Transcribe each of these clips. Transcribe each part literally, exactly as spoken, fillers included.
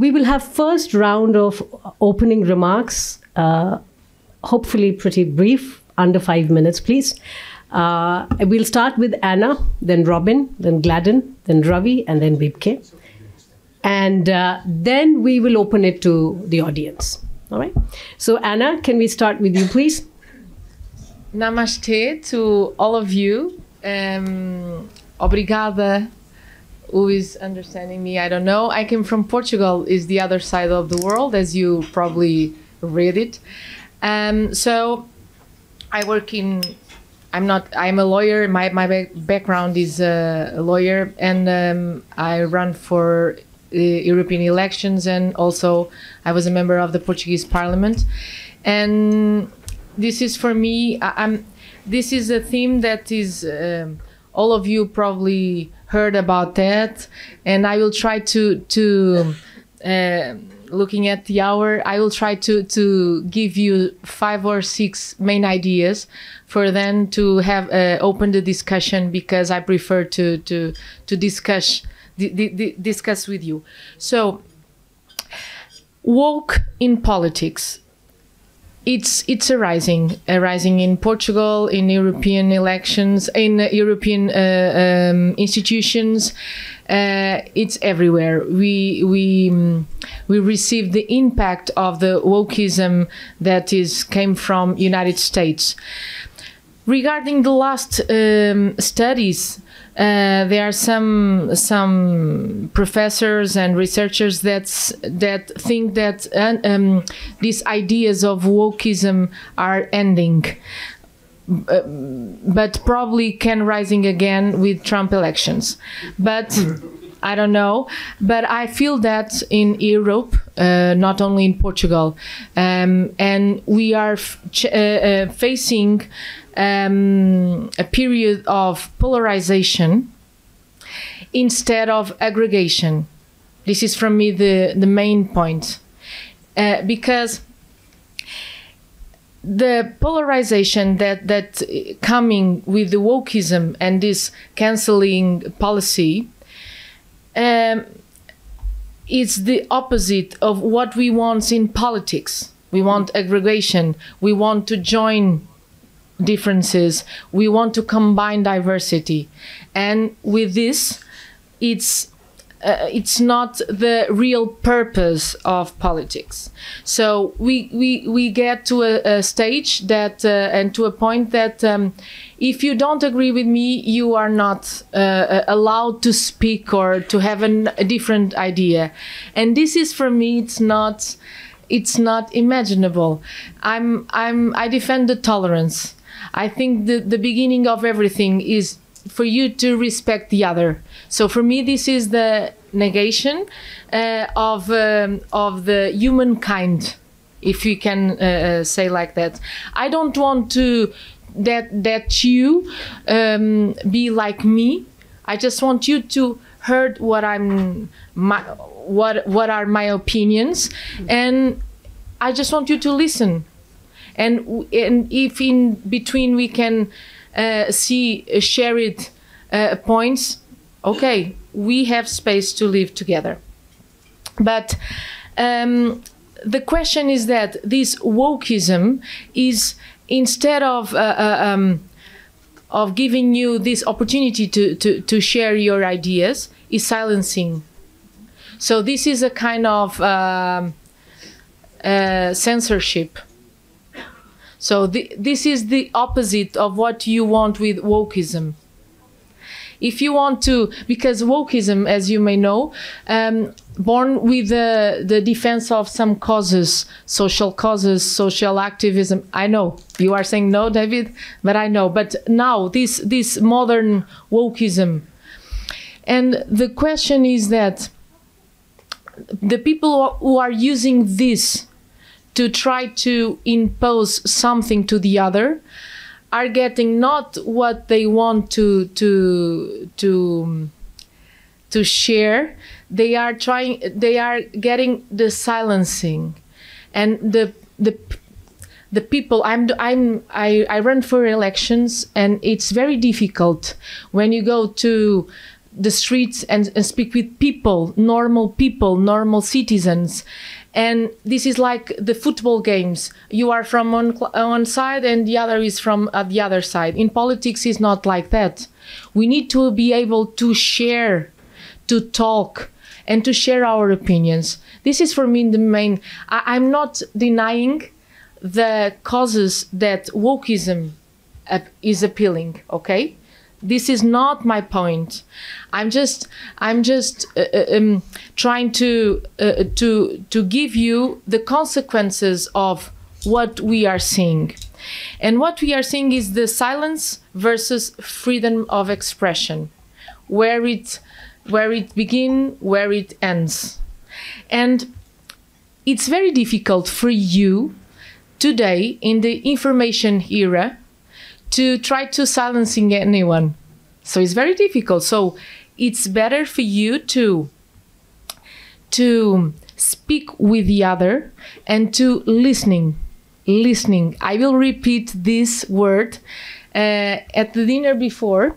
We will have first round of opening remarks, uh, hopefully pretty brief, under five minutes, please. Uh, we'll start with Anna, then Robin, then Gladden, then Ravi, and then Wiebke. And uh, then we will open it to the audience. All right. So Anna, can we start with you, please? Namaste to all of you. Um, obrigada. Who is understanding me? I don't know. I came from Portugal, is the other side of the world, as you probably read it. Um, so I work in, I'm not, I'm a lawyer. My, my background is a, a lawyer, and um, I run for uh, European elections, and also I was a member of the Portuguese Parliament. And this is for me, I, I'm, this is a theme that is, um, all of you probably heard about that, and I will try to, to uh, looking at the hour, I will try to, to give you five or six main ideas for them to have uh, open the discussion, because I prefer to, to, to discuss, di di discuss with you. So, woke in politics. It's it's arising, arising in Portugal, in European elections, in uh, European uh, um, institutions. Uh, it's everywhere. We we um, we receive the impact of the wokeism that is came from United States. Regarding the last um, studies, uh, there are some some professors and researchers that's, that think that uh, um, these ideas of wokeism are ending, uh, but probably can rising again with Trump elections. But I don't know. But I feel that in Europe, uh, not only in Portugal, um, and we are f ch uh, uh, facing Um, a period of polarization instead of aggregation. This is for me the, the main point, uh, because the polarization that, that coming with the wokeism and this canceling policy um, is the opposite of what we want in politics. We want aggregation. We want to join differences. We want to combine diversity, and with this, it's uh, it's not the real purpose of politics. So we we we get to a, a stage that uh, and to a point that um, if you don't agree with me, you are not uh, allowed to speak or to have an, a different idea, and this is for me it's not it's not imaginable. I'm I'm I defend the tolerance. I think the, the beginning of everything is for you to respect the other. So for me, this is the negation uh, of, um, of the humankind, if you can uh, say like that. I don't want to that, that you um, be like me. I just want you to heard what I'm, my, what, what are my opinions, and I just want you to listen. And, and if in between we can uh, see uh, shared uh, points, okay, we have space to live together. But um, the question is that this wokeism is, instead of, uh, uh, um, of giving you this opportunity to, to, to share your ideas, is silencing. So this is a kind of uh, uh, censorship. So the, this is the opposite of what you want with wokeism. If you want to, because wokeism, as you may know, um, born with the, the defense of some causes, social causes, social activism. I know you are saying no, David, but I know. But now this, this modern wokeism. And the question is that the people who are using this to try to impose something to the other are getting not what they want to to to to share. They are trying. They are getting the silencing, and the the the people. I'm I'm I I run for elections, and it's very difficult when you go to the streets and, and speak with people, normal people, normal citizens. And this is like the football games. You are from one, one side and the other is from uh, the other side. In politics, it's not like that. We need to be able to share, to talk, and to share our opinions. This is for me the main. I, I'm not denying the causes that wokeism uh, is appealing, okay? This is not my point. I'm just, I'm just uh, um, trying to uh, to to give you the consequences of what we are seeing, and what we are seeing is the silence versus freedom of expression, where it where it begins, where it ends, and it's very difficult for you today in the information era to try to silencing anyone. So it's very difficult. So it's better for you to, to speak with the other and to listening, listening. I will repeat this word. Uh, at the dinner before,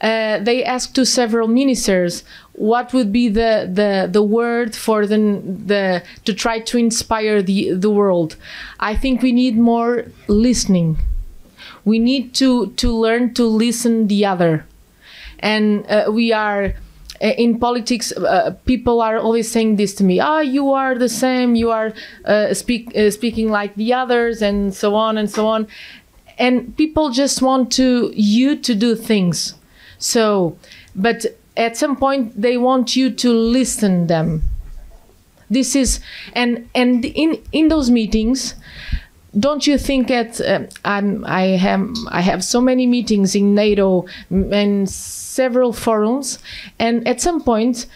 uh, they asked to several ministers what would be the, the, the word for the, the, to try to inspire the, the world. I think we need more listening. We need to, to learn to listen the other. And uh, we are, uh, in politics, uh, people are always saying this to me, ah, oh, you are the same, you are uh, speak, uh, speaking like the others, and so on and so on. And people just want to, you to do things. So, but at some point, they want you to listen them. This is, and, and in, in those meetings, don't you think that uh, I'm, I, have, I have so many meetings in NATO and several forums, and at some point,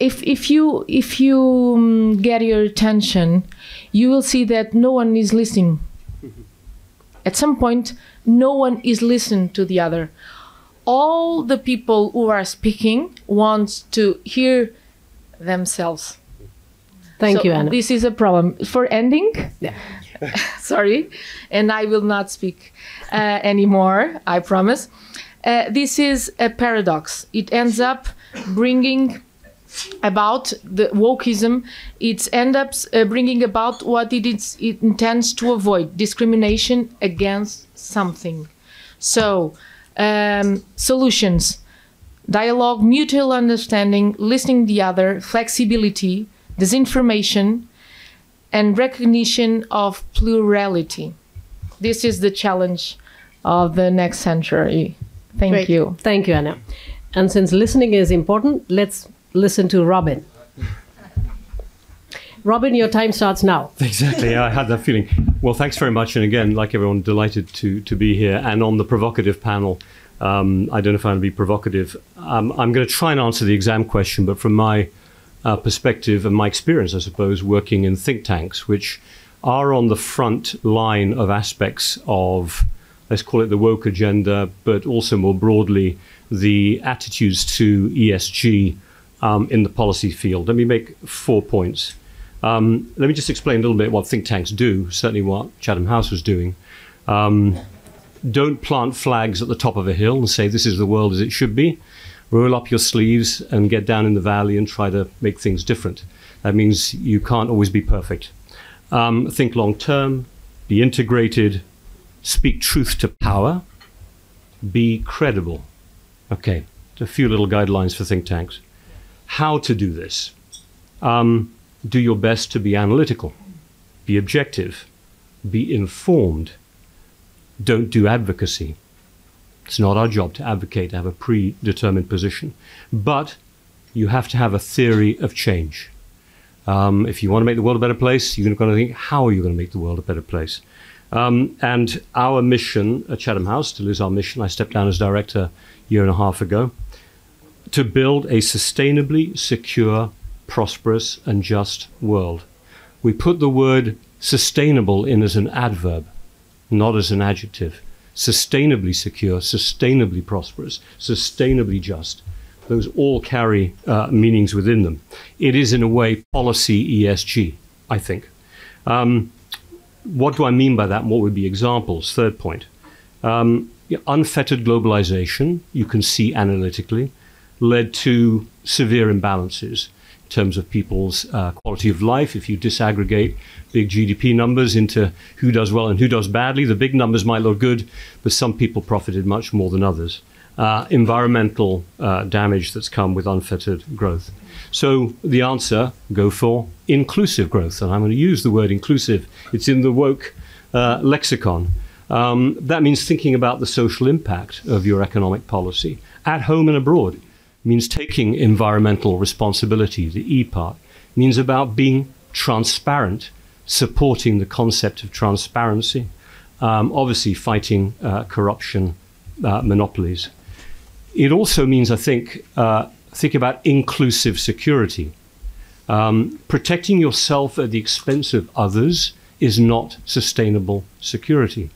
if, if you, if you um, get your attention, you will see that no one is listening. Mm-hmm. At some point, no one is listening to the other. All the people who are speaking want to hear themselves. Thank so you, Anna. This is a problem. For ending, yeah. Sorry, and I will not speak uh, anymore, I promise. Uh, this is a paradox. It ends up bringing about the wokeism. It ends up uh, bringing about what it, is, it intends to avoid, discrimination against something. So, um, solutions, dialogue, mutual understanding, listening the other, flexibility, disinformation, and recognition of plurality. This is the challenge of the next century. Thank Great. you. Thank you, Anna. And since listening is important, let's listen to Robin. Robin, your time starts now. Exactly, I had that feeling. Well, thanks very much. And again, like everyone, delighted to, to be here and on the provocative panel. Um, I don't know if I'm going to be provocative. Um, I'm going to try and answer the exam question, but from my Uh, perspective and my experience, I suppose, working in think tanks, which are on the front line of aspects of, let's call it the woke agenda, but also more broadly, the attitudes to E S G um, in the policy field. Let me make four points. Um, let me just explain a little bit what think tanks do, certainly what Chatham House was doing. Um, don't plant flags at the top of a hill and say this is the world as it should be. Roll up your sleeves and get down in the valley and try to make things different. That means you can't always be perfect. Um, think long term, be integrated, speak truth to power, be credible. Okay, a few little guidelines for think tanks. How to do this? Um, do your best to be analytical, be objective, be informed. Don't do advocacy. It's not our job to advocate, to have a predetermined position. But you have to have a theory of change. Um, if you want to make the world a better place, you're going to think, how are you going to make the world a better place? Um, and our mission at Chatham House, still is our mission, I stepped down as director a year and a half ago, to build a sustainably secure, prosperous, and just world. We put the word sustainable in as an adverb, not as an adjective. Sustainably secure, sustainably prosperous, sustainably just. Those all carry uh, meanings within them. It is, in a way, policy E S G, I think. Um, what do I mean by that? And what would be examples? Third point. Um, unfettered globalization, you can see analytically. led to severe imbalances in terms of people's uh, quality of life. If you disaggregate big G D P numbers into who does well and who does badly, the big numbers might look good, but some people profited much more than others. Uh, environmental uh, damage that's come with unfettered growth. So the answer, go for inclusive growth. And I'm going to use the word inclusive. It's in the woke uh, lexicon. Um, that means thinking about the social impact of your economic policy at home and abroad. It means taking environmental responsibility, the E part. It means about being transparent, supporting the concept of transparency, um, obviously fighting uh, corruption, uh, monopolies. It also means, I think, uh, think about inclusive security. Um, protecting yourself at the expense of others is not sustainable security.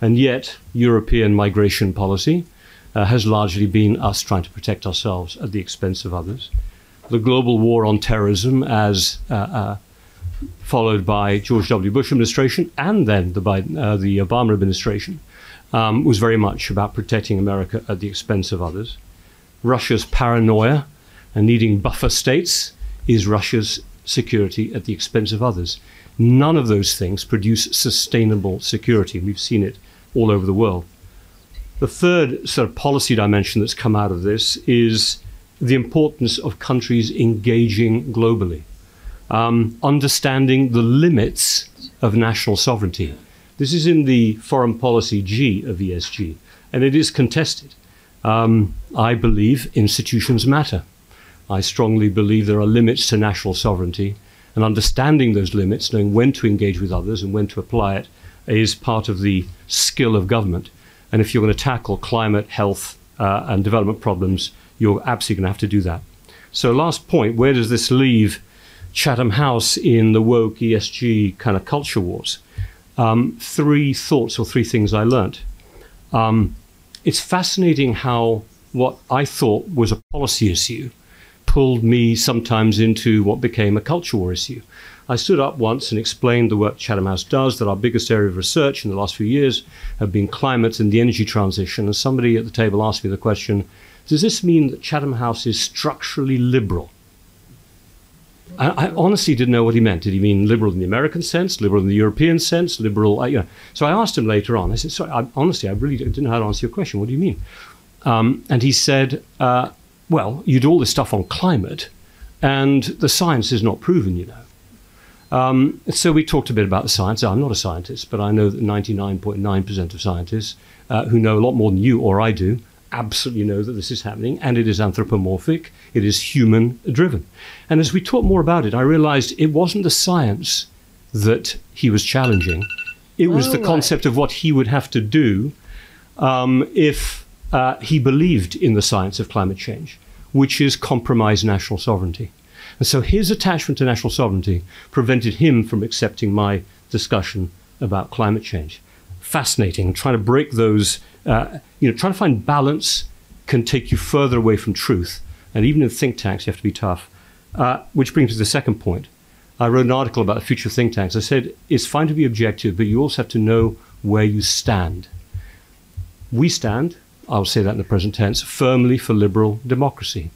And yet, European migration policy uh, has largely been us trying to protect ourselves at the expense of others. The global war on terrorism, as uh, uh, followed by George W. Bush administration and then the, Biden, uh, the Obama administration, um, was very much about protecting America at the expense of others. Russia's paranoia and needing buffer states is Russia's security at the expense of others. None of those things produce sustainable security. We've seen it all over the world. The third sort of policy dimension that's come out of this is the importance of countries engaging globally, um, understanding the limits of national sovereignty. This is in the Foreign Policy G of E S G, and it is contested. Um, I believe institutions matter. I strongly believe there are limits to national sovereignty, and understanding those limits, knowing when to engage with others and when to apply it, is part of the skill of government. And if you're going to tackle climate, health, uh, and development problems, you're absolutely going to have to do that. So last point, where does this leave Chatham House in the woke E S G kind of culture wars? Um, three thoughts or three things I learned. Um, It's fascinating how what I thought was a policy issue pulled me sometimes into what became a culture war issue. I stood up once and explained the work Chatham House does, that our biggest area of research in the last few years have been climate and the energy transition. And somebody at the table asked me the question, does this mean that Chatham House is structurally liberal? I, I honestly didn't know what he meant. Did he mean liberal in the American sense, liberal in the European sense, liberal, uh, you know. So I asked him later on, I said, sorry, I, honestly, I really didn't know how to answer your question. What do you mean? Um, and he said, uh, well, you do all this stuff on climate and the science is not proven, you know. Um, so we talked a bit about the science. I'm not a scientist, but I know that ninety-nine point nine percent of scientists uh, who know a lot more than you or I do absolutely know that this is happening, and it is anthropomorphic, it is human driven. And as we talked more about it, I realized it wasn't the science that he was challenging, it was oh, the concept right. of what he would have to do um, if uh, he believed in the science of climate change, which is compromise national sovereignty. And so his attachment to national sovereignty prevented him from accepting my discussion about climate change. Fascinating, trying to break those, uh, you know, trying to find balance can take you further away from truth. And even in think tanks, you have to be tough. Uh, which brings me to the second point. I wrote an article about the future of think tanks. I said, it's fine to be objective, but you also have to know where you stand. We stand, I'll say that in the present tense, firmly for liberal democracy.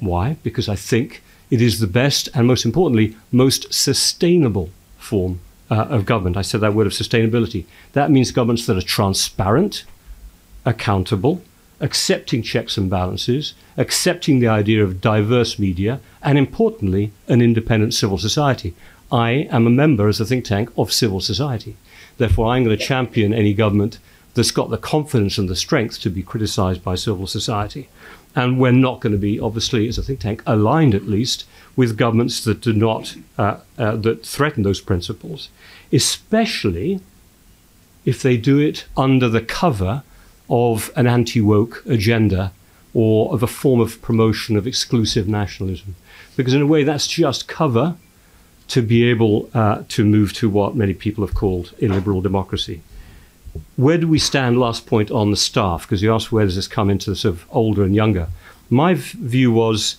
Why? Because I think it is the best and most importantly, most sustainable form Uh, of government. I said that word of sustainability. That means governments that are transparent, accountable, accepting checks and balances, accepting the idea of diverse media, and importantly, an independent civil society. I am a member as a think tank of civil society. Therefore, I'm going to champion any government that's got the confidence and the strength to be criticized by civil society. And we're not going to be, obviously, as a think tank, aligned at least with governments that do not, uh, uh, that threaten those principles, especially if they do it under the cover of an anti-woke agenda or of a form of promotion of exclusive nationalism. Because in a way, that's just cover to be able uh, to move to what many people have called illiberal democracy. Where do we stand, last point, on the staff? Because you asked where does this come into the sort of older and younger. My view was,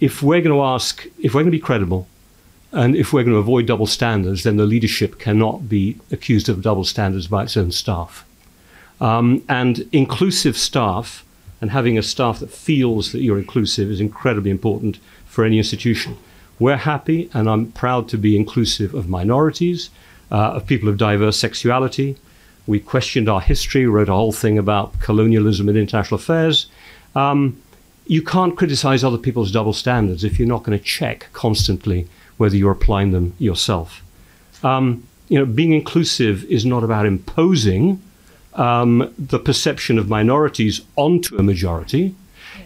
if we're going to ask, if we're going to be credible, and if we're going to avoid double standards, then the leadership cannot be accused of double standards by its own staff. Um, and inclusive staff and having a staff that feels that you're inclusive is incredibly important for any institution. We're happy, and I'm proud to be inclusive of minorities, uh, of people of diverse sexuality. We questioned our history, wrote a whole thing about colonialism and international affairs. Um, you can't criticize other people's double standards if you're not going to check constantly whether you're applying them yourself. Um, you know, being inclusive is not about imposing um, the perception of minorities onto a majority.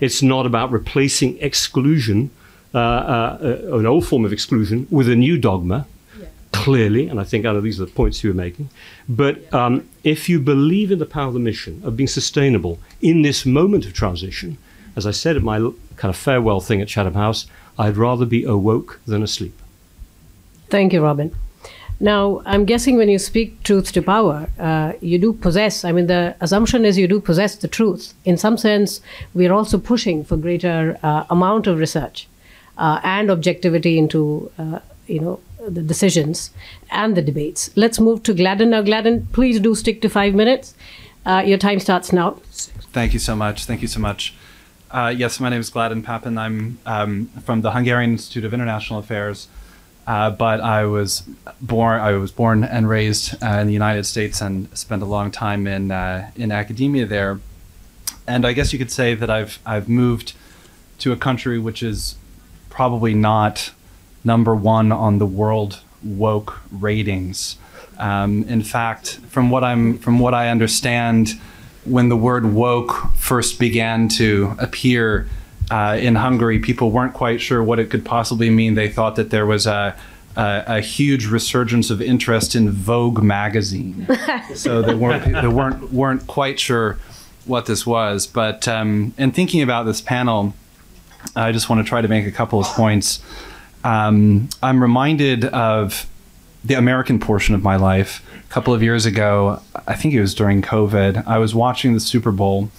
It's not about replacing exclusion, uh, uh, uh, an old form of exclusion, with a new dogma, yeah. Clearly, and I think Anna, these are the points you were making. But yeah. um, if you believe in the power of the mission, of being sustainable in this moment of transition, as I said at my kind of farewell thing at Chatham House, I'd rather be awoke than asleep. Thank you, Robin. Now, I'm guessing when you speak truth to power, uh, you do possess, I mean, the assumption is you do possess the truth. In some sense, we're also pushing for greater uh, amount of research uh, and objectivity into, uh, you know, the decisions and the debates. Let's move to Gladden. Now, Gladden, please do stick to five minutes. Uh, your time starts now. Thank you so much. Thank you so much. Uh, yes, my name is Gladden Papin. I'm um, from the Hungarian Institute of International Affairs, uh, but I was born, I was born and raised uh, in the United States and spent a long time in uh, in academia there. And I guess you could say that I've I've moved to a country which is probably not number one on the world woke ratings. Um, in fact, from what I'm from what I understand. When the word woke first began to appear uh, in Hungary, people weren't quite sure what it could possibly mean. They thought that there was a, a, a huge resurgence of interest in Vogue magazine. So they weren't, they weren't, weren't quite sure what this was. But um, in thinking about this panel, I just want to try to make a couple of points. Um, I'm reminded of the American portion of my life. A couple of years ago, I think it was during COVID, I was watching the Super Bowl,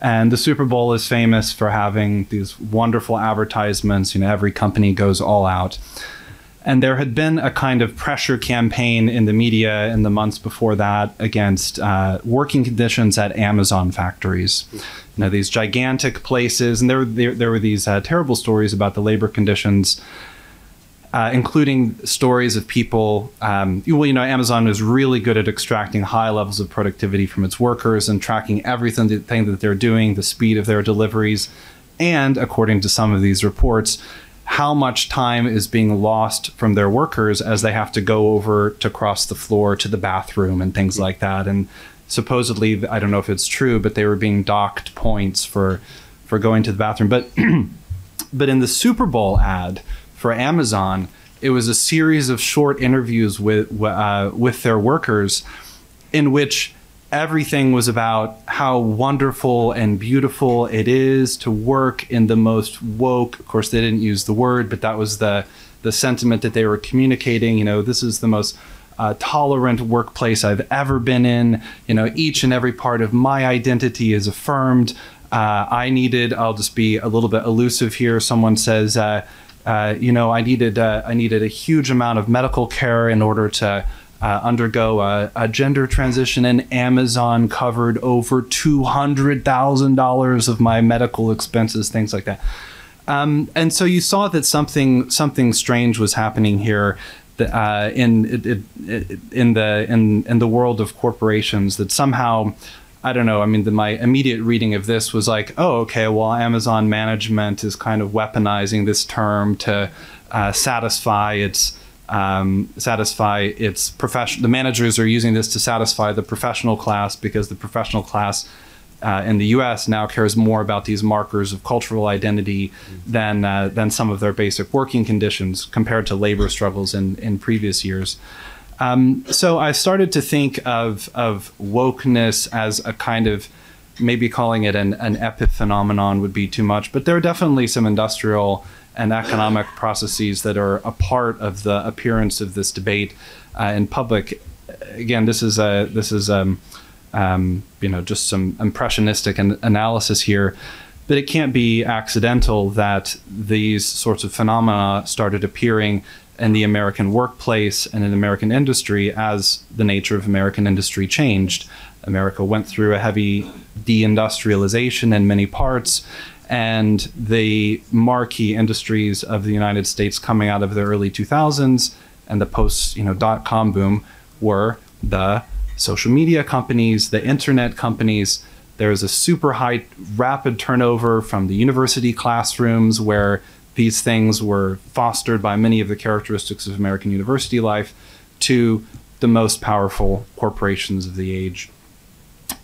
and the Super Bowl is famous for having these wonderful advertisements, you know, every company goes all out. And there had been a kind of pressure campaign in the media in the months before that against uh, working conditions at Amazon factories. You know, these gigantic places, and there, there, there were these uh, terrible stories about the labor conditions, Uh, including stories of people, um, well, you know, Amazon is really good at extracting high levels of productivity from its workers and tracking everything the thing that they're doing, the speed of their deliveries, and according to some of these reports, how much time is being lost from their workers as they have to go over to cross the floor to the bathroom and things like that. And supposedly, I don't know if it's true, but they were being docked points for, for going to the bathroom. But, but in the Super Bowl ad, for Amazon, it was a series of short interviews with uh, with their workers in which everything was about how wonderful and beautiful it is to work in the most woke, of course they didn't use the word, but that was the, the sentiment that they were communicating. You know, this is the most uh, tolerant workplace I've ever been in. You know, each and every part of my identity is affirmed. Uh, I needed, I'll just be a little bit elusive here, someone says, uh, Uh, you know, I needed uh, I needed a huge amount of medical care in order to uh, undergo a, a gender transition, and Amazon covered over two hundred thousand dollars of my medical expenses, things like that. Um, and so you saw that something something strange was happening here, that, uh, in it, it, in the in in the world of corporations. That somehow, I don't know, I mean, the, my immediate reading of this was like, oh, okay, well, Amazon management is kind of weaponizing this term to uh, satisfy its, um, satisfy its profession. The managers are using this to satisfy the professional class because the professional class uh, in the U S now cares more about these markers of cultural identity mm-hmm. than, uh, than some of their basic working conditions compared to labor struggles in, in previous years. Um, so I started to think of, of wokeness as a kind of, maybe calling it an, an epiphenomenon would be too much, but there are definitely some industrial and economic processes that are a part of the appearance of this debate uh, in public. Again, this is a, this is um, um, you know, just some impressionistic an analysis here, but it can't be accidental that these sorts of phenomena started appearing and the American workplace and in American industry as the nature of American industry changed. America went through a heavy deindustrialization in many parts, and the marquee industries of the United States coming out of the early two thousands and the post, you know, dot-com boom were the social media companies, the internet companies. There was a super high, rapid turnover from the university classrooms where these things were fostered by many of the characteristics of American university life to the most powerful corporations of the age.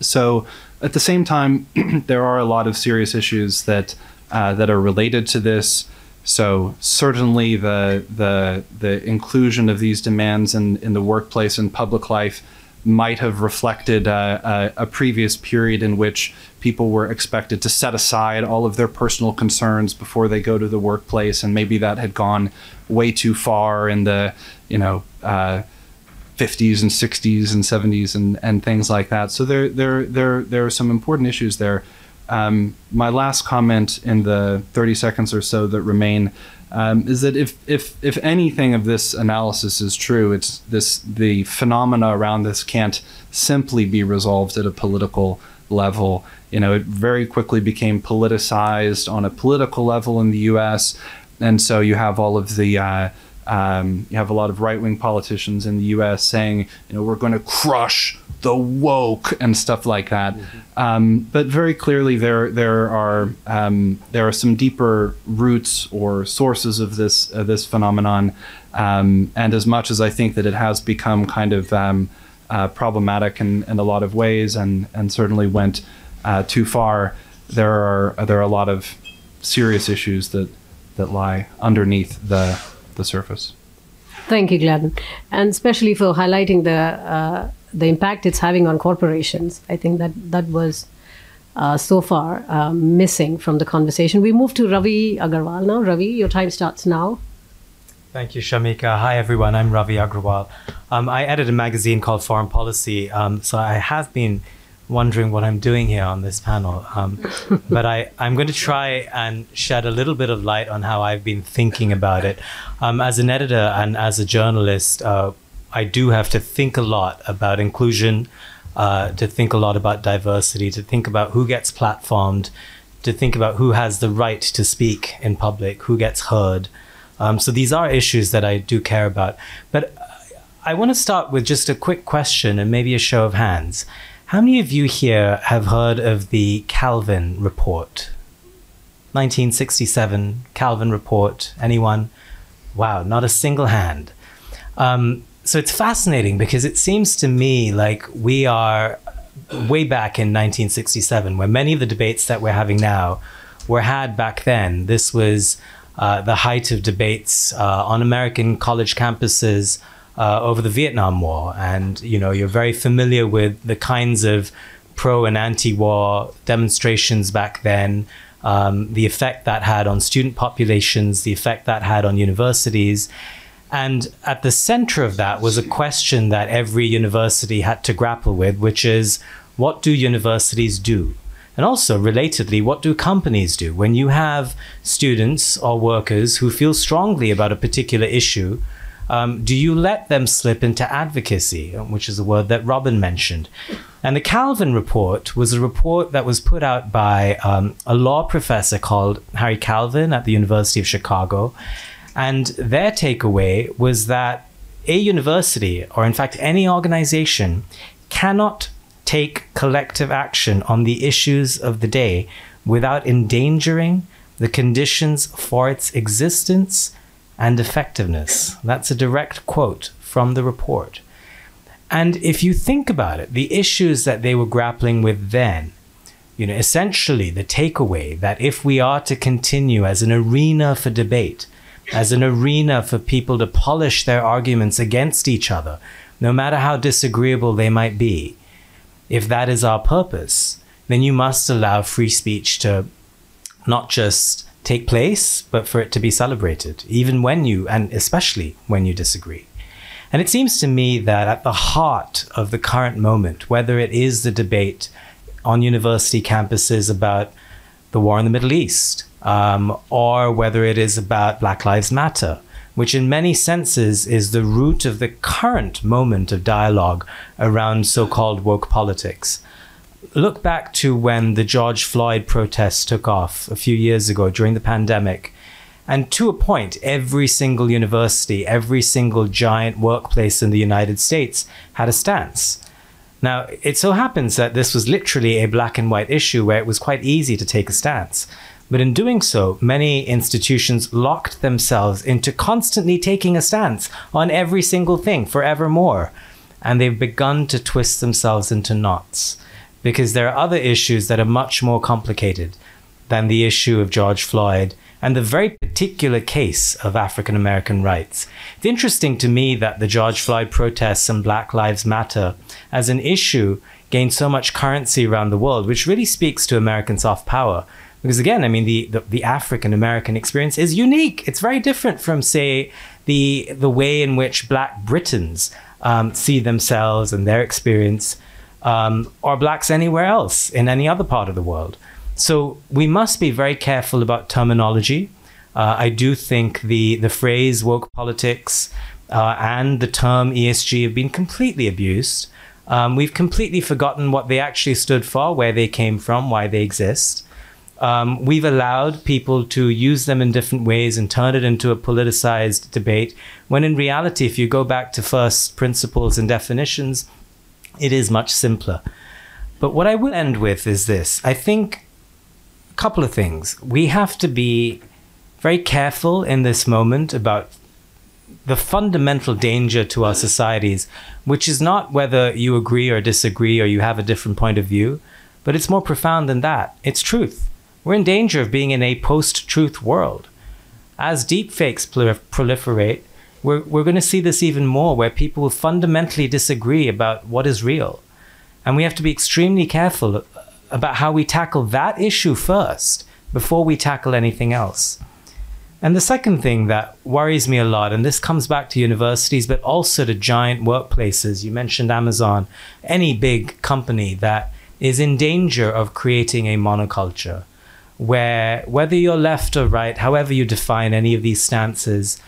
So at the same time, there are a lot of serious issues that uh, that are related to this. So certainly the the the inclusion of these demands in, in the workplace and public life might have reflected uh, a, a previous period in which people were expected to set aside all of their personal concerns before they go to the workplace, and maybe that had gone way too far in the, you know, uh, fifties and sixties and seventies and, and things like that. So there, there, there, there are some important issues there. Um, my last comment in the thirty seconds or so that remain um, is that if, if, if anything of this analysis is true, it's this, the phenomena around this can't simply be resolved at a political level. You know, it very quickly became politicized on a political level in the U S. And so you have all of the, uh, Um, you have a lot of right-wing politicians in the U S saying, you know, we're going to crush the woke and stuff like that. Mm-hmm. Um, but very clearly, there there are um, there are some deeper roots or sources of this uh, this phenomenon. Um, and as much as I think that it has become kind of um, uh, problematic in, in a lot of ways, and and certainly went uh, too far, there are there are a lot of serious issues that that lie underneath the. the surface. Thank you, Gladden, and especially for highlighting the uh, the impact it's having on corporations. I think that that was uh, so far uh, missing from the conversation. We move to Ravi Agrawal now. Ravi, your time starts now. Thank you, Shamika. Hi, everyone. I'm Ravi Agrawal. Um, I edit a magazine called Foreign Policy, um, so I have been wondering what I'm doing here on this panel. Um, but I, I'm going to try and shed a little bit of light on how I've been thinking about it. Um, as an editor and as a journalist, uh, I do have to think a lot about inclusion, uh, to think a lot about diversity, to think about who gets platformed, to think about who has the right to speak in public, who gets heard. Um, so these are issues that I do care about. But I want to start with just a quick question and maybe a show of hands. How many of you here have heard of the Kalven Report? nineteen sixty-seven, Kalven Report, anyone? Wow, not a single hand. Um, so it's fascinating because it seems to me like we are way back in nineteen sixty-seven, where many of the debates that we're having now were had back then. This was uh, the height of debates uh, on American college campuses, Uh, over the Vietnam War. And, you know, you're very familiar with the kinds of pro and anti-war demonstrations back then, um, the effect that had on student populations, the effect that had on universities. And at the center of that was a question that every university had to grapple with, which is, what do universities do? And also, relatedly, what do companies do? When you have students or workers who feel strongly about a particular issue, Um, do you let them slip into advocacy, which is a word that Robin mentioned? And the Kalven Report was a report that was put out by um, a law professor called Harry Kalven at the University of Chicago. And their takeaway was that a university, or in fact any organization, cannot take collective action on the issues of the day without endangering the conditions for its existence and effectiveness. That's a direct quote from the report. And if you think about it, the issues that they were grappling with then, you know, essentially the takeaway that if we are to continue as an arena for debate, as an arena for people to polish their arguments against each other, no matter how disagreeable they might be, if that is our purpose, then you must allow free speech to not just take place, but for it to be celebrated, even when you, and especially when you disagree. And it seems to me that at the heart of the current moment, whether it is the debate on university campuses about the war in the Middle East, um, or whether it is about Black Lives Matter, which in many senses is the root of the current moment of dialogue around so-called woke politics. Look back to when the George Floyd protests took off a few years ago during the pandemic. And to a point, every single university, every single giant workplace in the United States had a stance. Now, it so happens that this was literally a black and white issue where it was quite easy to take a stance. But in doing so, many institutions locked themselves into constantly taking a stance on every single thing forevermore. And they've begun to twist themselves into knots because there are other issues that are much more complicated than the issue of George Floyd and the very particular case of African American rights. It's interesting to me that the George Floyd protests and Black Lives Matter as an issue gained so much currency around the world, which really speaks to American soft power. Because again, I mean, the, the, the African American experience is unique. It's very different from, say, the, the way in which Black Britons um, see themselves and their experience, um, or Blacks anywhere else in any other part of the world. So we must be very careful about terminology. Uh, I do think the, the phrase woke politics uh, and the term E S G have been completely abused. Um, we've completely forgotten what they actually stood for, where they came from, why they exist. Um, we've allowed people to use them in different ways and turn it into a politicized debate, when in reality, if you go back to first principles and definitions, it is much simpler. But what I will end with is this. I think a couple of things. We have to be very careful in this moment about the fundamental danger to our societies, which is not whether you agree or disagree or you have a different point of view, but it's more profound than that. It's truth. We're in danger of being in a post-truth world. As deepfakes proliferate, we're, we're going to see this even more, where people will fundamentally disagree about what is real. And we have to be extremely careful about how we tackle that issue first, before we tackle anything else. And the second thing that worries me a lot, and this comes back to universities, but also to giant workplaces. You mentioned Amazon, any big company that is in danger of creating a monoculture, where whether you're left or right, however you define any of these stances,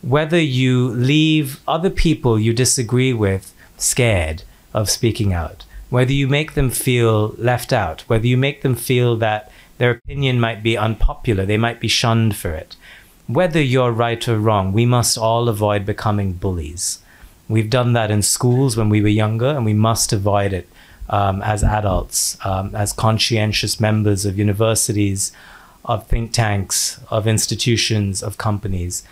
whether you leave other people you disagree with scared of speaking out, whether you make them feel left out, whether you make them feel that their opinion might be unpopular, they might be shunned for it. Whether you're right or wrong, we must all avoid becoming bullies. We've done that in schools when we were younger, and we must avoid it Um, as adults, um, as conscientious members of universities, of think tanks, of institutions, of companies.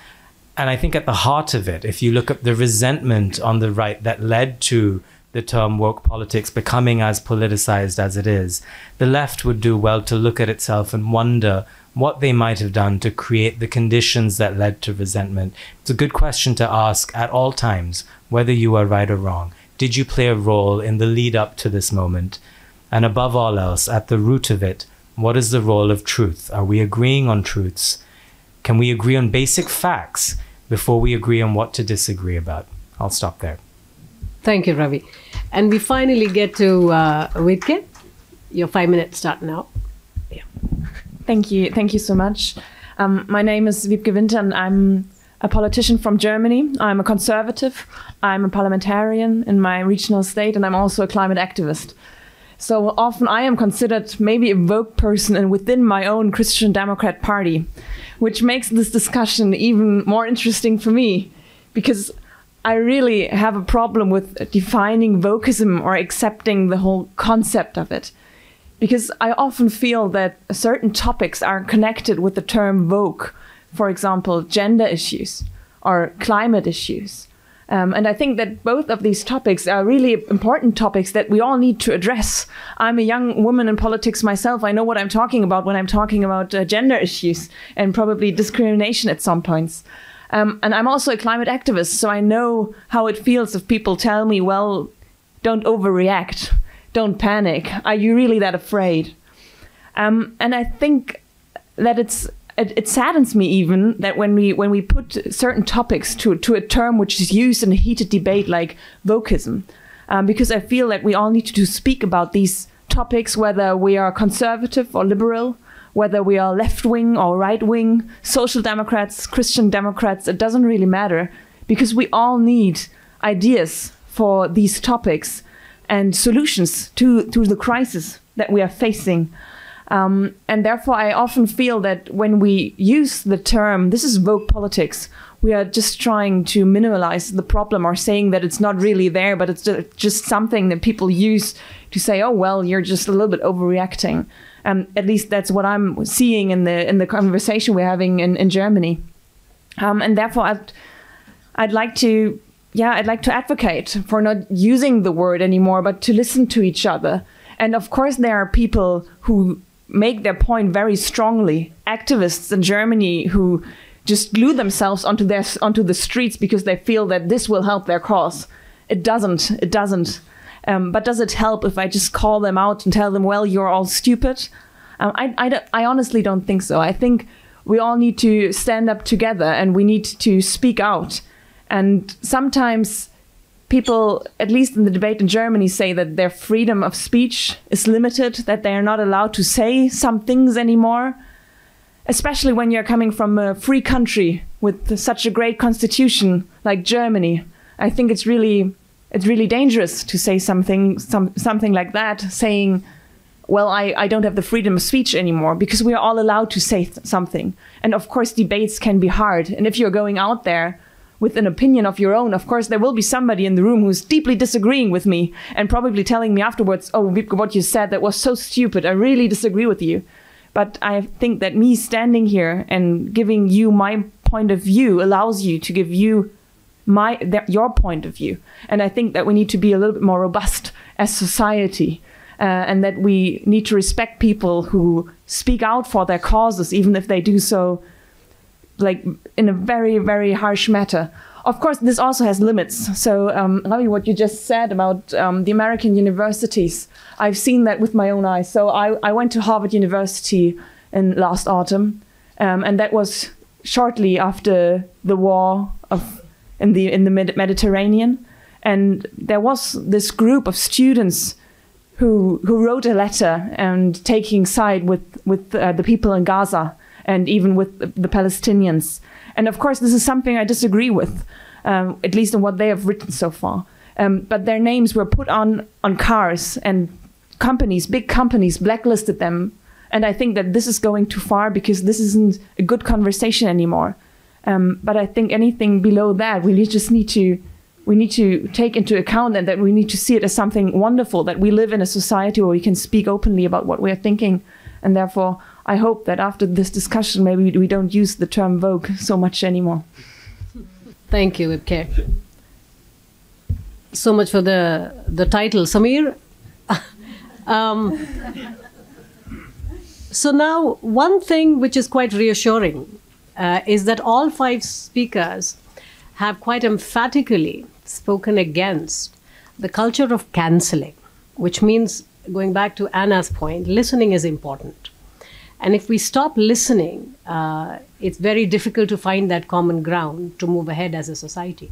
And I think at the heart of it, if you look at the resentment on the right that led to the term woke politics becoming as politicized as it is, the left would do well to look at itself and wonder what they might have done to create the conditions that led to resentment. It's a good question to ask at all times, whether you are right or wrong. Did you play a role in the lead up to this moment? And above all else, at the root of it, what is the role of truth? Are we agreeing on truths? Can we agree on basic facts before we agree on what to disagree about? I'll stop there. Thank you, Ravi. And we finally get to uh, Wiebke. Your five minutes start now. Yeah. Thank you. Thank you so much. Um, my name is Wiebke Winter, and I'm a politician from Germany. I'm a conservative, I'm a parliamentarian in my regional state, and I'm also a climate activist. So often I am considered maybe a woke person and within my own Christian Democrat Party, which makes this discussion even more interesting for me, because I really have a problem with defining wokeism or accepting the whole concept of it. Because I often feel that certain topics are connected with the term woke. For example, gender issues or climate issues. Um, and I think that both of these topics are really important topics that we all need to address. I'm a young woman in politics myself. I know what I'm talking about when I'm talking about uh, gender issues and probably discrimination at some points. Um, and I'm also a climate activist, so I know how it feels if people tell me, well, don't overreact, don't panic. Are you really that afraid? Um, and I think that it's... It, it saddens me even that when we when we put certain topics to, to a term which is used in a heated debate like wokeism, um, because I feel that we all need to speak about these topics, whether we are conservative or liberal, whether we are left-wing or right-wing, social democrats, Christian democrats, it doesn't really matter, because we all need ideas for these topics and solutions to, to the crisis that we are facing. Um, and therefore, I often feel that when we use the term, this is woke politics, we are just trying to minimalize the problem or saying that it's not really there, but it's just something that people use to say, oh, well, you're just a little bit overreacting. Um, at least that's what I'm seeing in the in the conversation we're having in, in Germany. Um, and therefore, I'd, I'd like to, yeah, I'd like to advocate for not using the word anymore, but to listen to each other. And of course, there are people who make their point very strongly. Activists in Germany who just glue themselves onto their onto the streets because they feel that this will help their cause. It doesn't. It doesn't. Um, but does it help if I just call them out and tell them, well, you're all stupid? Um, I, I, I honestly don't think so. I think we all need to stand up together and we need to speak out. And sometimes people, at least in the debate in Germany, say that their freedom of speech is limited, that they are not allowed to say some things anymore. Especially when you're coming from a free country with such a great constitution like Germany. I think it's really... it's really dangerous to say something some, something like that, saying, well, I, I don't have the freedom of speech anymore, because we are all allowed to say th something. And of course, debates can be hard. And if you're going out there with an opinion of your own, of course, there will be somebody in the room who's deeply disagreeing with me and probably telling me afterwards, oh, Wiebke, what you said, that was so stupid. I really disagree with you. But I think that me standing here and giving you my point of view allows you to give you My, th your point of view. And I think that we need to be a little bit more robust as society, uh, and that we need to respect people who speak out for their causes, even if they do so like in a very, very harsh matter. Of course, this also has limits. So um, Ravi, what you just said about um, the American universities, I've seen that with my own eyes. So I, I went to Harvard University in last autumn, um, and that was shortly after the war of in the in the Mediterranean, and there was this group of students who who wrote a letter and taking side with with uh, the people in Gaza and even with the Palestinians. And of course, this is something I disagree with, um, at least in what they have written so far. Um, but their names were put on on cars, and companies, big companies, blacklisted them. And I think that this is going too far, because this isn't a good conversation anymore. Um, but I think anything below that, we just need to, we need to take into account, and that we need to see it as something wonderful, that we live in a society where we can speak openly about what we're thinking. And therefore, I hope that after this discussion, maybe we don't use the term woke so much anymore. Thank you, Wiebke. So much for the, the title. Samir? um, so now, one thing which is quite reassuring Uh, is that all five speakers have quite emphatically spoken against the culture of cancelling, which means, going back to Anna's point, listening is important. And if we stop listening, uh, it's very difficult to find that common ground to move ahead as a society.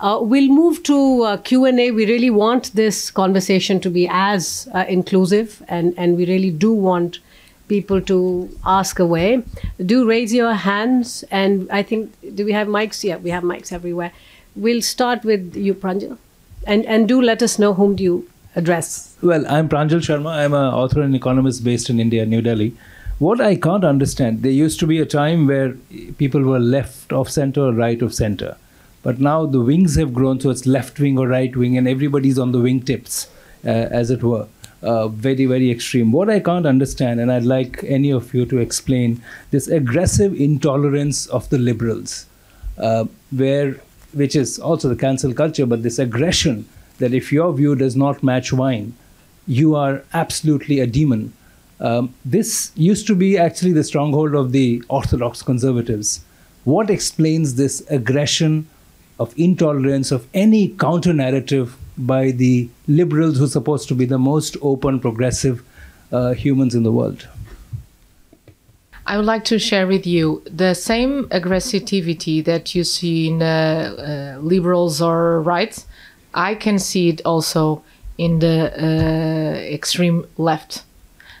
Uh, we'll move to uh, Q and A. We really want this conversation to be as uh, inclusive, and, and we really do want people to ask away. Do raise your hands, and I think, do we have mics? Yeah, we have mics everywhere. We'll start with you, Pranjal, and, and do let us know whom do you address. Well, I'm Pranjal Sharma. I'm an author and economist based in India, New Delhi. What I can't understand, there used to be a time where people were left of center or right of center, but now the wings have grown, so it's left wing or right wing, and everybody's on the wingtips, uh, as it were. Uh, very, very extreme. What I can't understand, and I'd like any of you to explain, this aggressive intolerance of the liberals, uh, where, which is also the cancel culture, but this aggression that if your view does not match mine, you are absolutely a demon. Um, this used to be actually the stronghold of the orthodox conservatives. What explains this aggression of intolerance of any counter-narrative by the liberals, who are supposed to be the most open, progressive uh, humans in the world? I would like to share with you the same aggressivity that you see in uh, uh, liberals or rights. I can see it also in the uh, extreme left.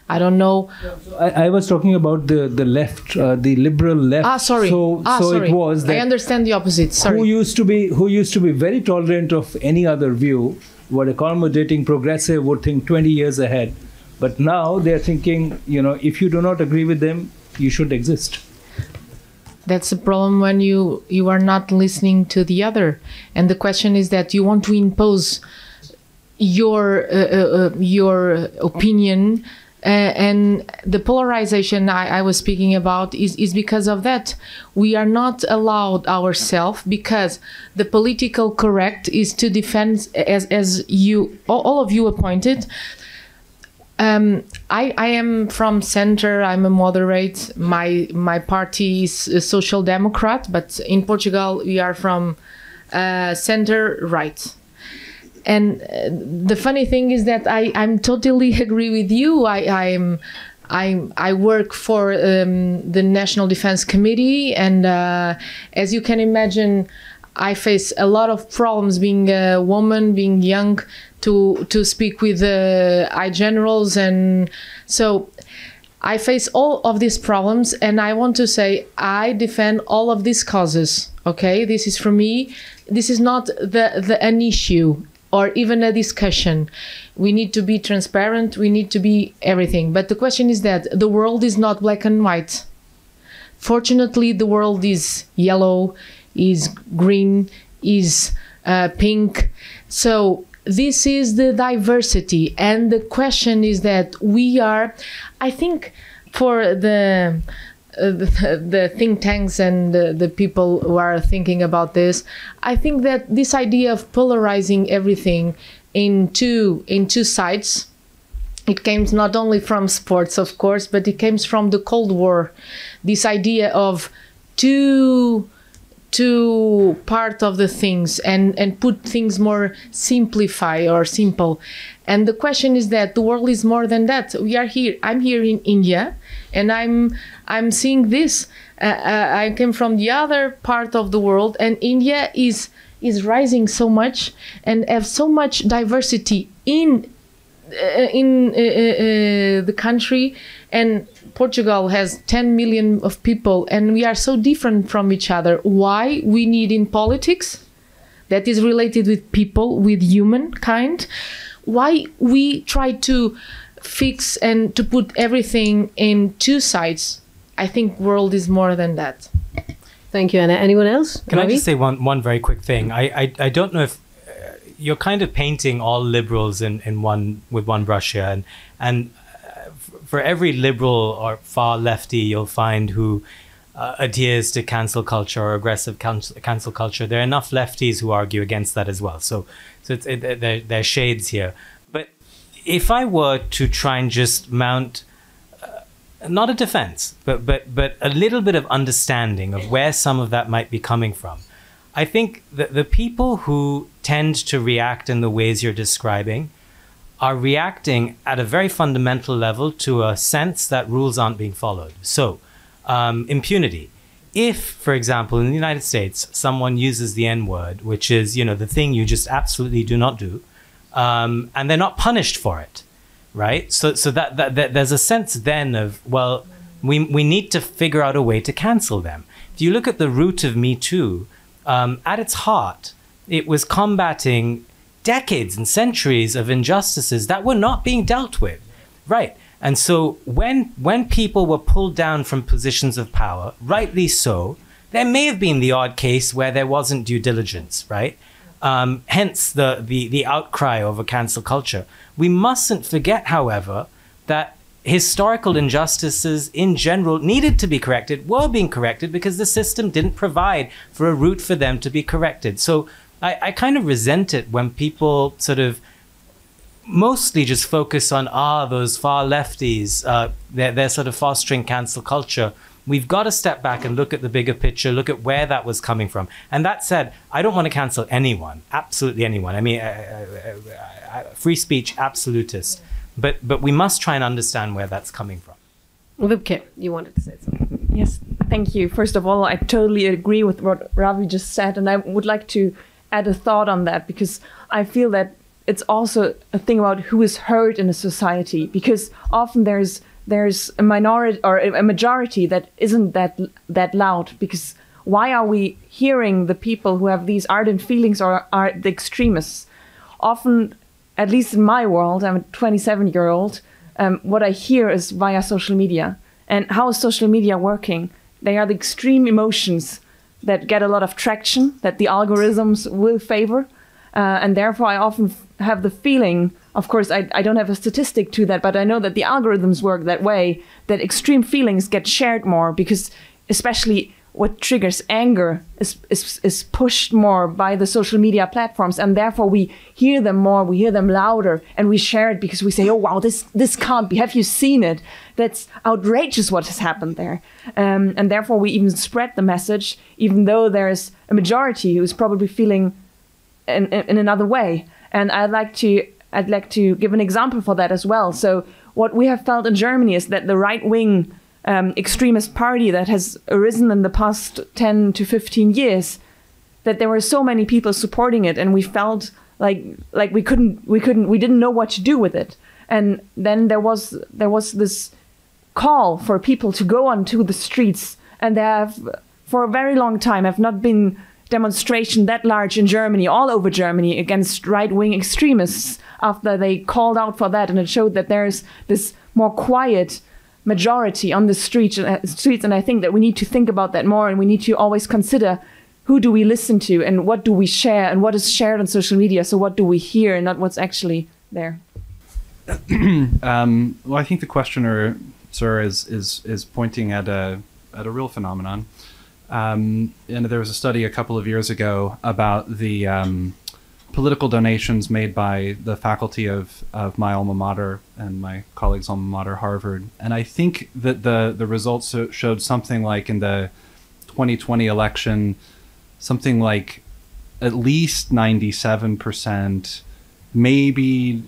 I don't know. I, I was talking about the, the left, uh, the liberal left. Ah, sorry. So, ah, so sorry. It was that I understand the opposite. Sorry. Who used to be who used to be very tolerant of any other view, were accommodating, progressive, would think twenty years ahead. But now they're thinking, you know, if you do not agree with them, you should exist. That's the problem when you, you are not listening to the other. And the question is that you want to impose your, uh, uh, your opinion. Uh, and the polarization I, I was speaking about is, is because of that. We are not allowed ourselves because the political correct is to defend, as, as you, all of you appointed. Um, I, I am from center, I'm a moderate, my, my party is a social democrat, but in Portugal we are from uh, center right. And uh, the funny thing is that I, I'm totally agree with you. I, I'm, I'm, I work for um, the National Defense Committee, and uh, as you can imagine, I face a lot of problems being a woman, being young, to to speak with the uh, I generals, and so I face all of these problems. And I want to say I defend all of these causes. Okay, this is for me. This is not the, the an issue or even a discussion. We need to be transparent. We need to be everything. But the question is that the world is not black and white. Fortunately, the world is yellow, is green, is uh, pink. So this is the diversity. And the question is that we are, I think for the, uh, the, the think tanks and the, the people who are thinking about this, I think that this idea of polarizing everything into, into sides, it came not only from sports, of course, but it came from the Cold War. This idea of two to part of the things and, and put things more simplify or simple. And the question is that the world is more than that. We are here, I'm here in India, and I'm, I'm seeing this. Uh, I came from the other part of the world, and India is, is rising so much and have so much diversity in, uh, in uh, uh, the country. And Portugal has ten million of people, and we are so different from each other. Why we need in politics that is related with people, with humankind, why we try to fix and to put everything in two sides. I think world is more than that. Thank you, Anna. Anyone else? Can Ravi? I just say one, one very quick thing? I, I, I don't know if uh, you're kind of painting all liberals in, in one, with one brush here, and, and for every liberal or far lefty you'll find who uh, adheres to cancel culture or aggressive cancel, cancel culture, there are enough lefties who argue against that as well. So, so it's, it, there, there are shades here. But if I were to try and just mount, uh, not a defense, but, but, but a little bit of understanding of where some of that might be coming from, I think that the people who tend to react in the ways you're describing are reacting at a very fundamental level to a sense that rules aren't being followed. So, um, impunity. If, for example, in the United States, someone uses the N word, which is, you know, the thing you just absolutely do not do, um, and they're not punished for it, right? So, so that, that, that there's a sense then of, well, we, we need to figure out a way to cancel them. If you look at the root of Me Too, um, at its heart, it was combating decades and centuries of injustices that were not being dealt with, right? And so when when people were pulled down from positions of power, rightly so, there may have been the odd case where there wasn't due diligence, right? Um, hence the, the, the outcry over cancel culture. We mustn't forget, however, that historical injustices in general needed to be corrected, were being corrected because the system didn't provide for a route for them to be corrected. So I, I kind of resent it when people sort of mostly just focus on, ah, those far lefties, uh, they're, they're sort of fostering cancel culture. We've got to step back and look at the bigger picture, look at where that was coming from. And that said, I don't want to cancel anyone, absolutely anyone. I mean, uh, uh, uh, free speech, absolutist. But, but we must try and understand where that's coming from. Wiebke, you wanted to say something. Yes, thank you. First of all, I totally agree with what Ravi just said, and I would like to add a thought on that, because I feel that it's also a thing about who is heard in a society, because often there's there's a minority or a majority that isn't that that loud. Because why are we hearing the people who have these ardent feelings or are the extremists? Often, at least in my world, I'm a twenty-seven-year-old, um, what I hear is via social media. And how is social media working? They are the extreme emotions that get a lot of traction, that the algorithms will favor. Uh, and therefore, I often have the feeling, of course, I, I don't have a statistic to that, but I know that the algorithms work that way, that extreme feelings get shared more, because especially what triggers anger is, is, is pushed more by the social media platforms, and therefore we hear them more, we hear them louder, and we share it because we say, oh, wow, this, this can't be, have you seen it? That's outrageous what has happened there. Um, and therefore we even spread the message, even though there's a majority who's probably feeling in, in, in another way. And I'd like to, I'd like to give an example for that as well. So what we have felt in Germany is that the right-wing Um, extremist party that has arisen in the past ten to fifteen years, that there were so many people supporting it, and we felt like like we couldn't we couldn't we didn't know what to do with it. And then there was there was this call for people to go onto the streets, and there have for a very long time have not been demonstrations that large in Germany, all over Germany, against right-wing extremists after they called out for that. And it showed that there's this more quiet majority on the street, uh, streets, and I think that we need to think about that more, and we need to always consider who do we listen to and what do we share and what is shared on social media, so what do we hear and not what's actually there. um, well, I think the questioner, sir, is, is, is pointing at a, at a real phenomenon. Um, and there was a study a couple of years ago about the um, political donations made by the faculty of, of my alma mater and my colleagues' alma mater, Harvard. And I think that the, the results showed something like in the twenty twenty election, something like at least ninety-seven percent, maybe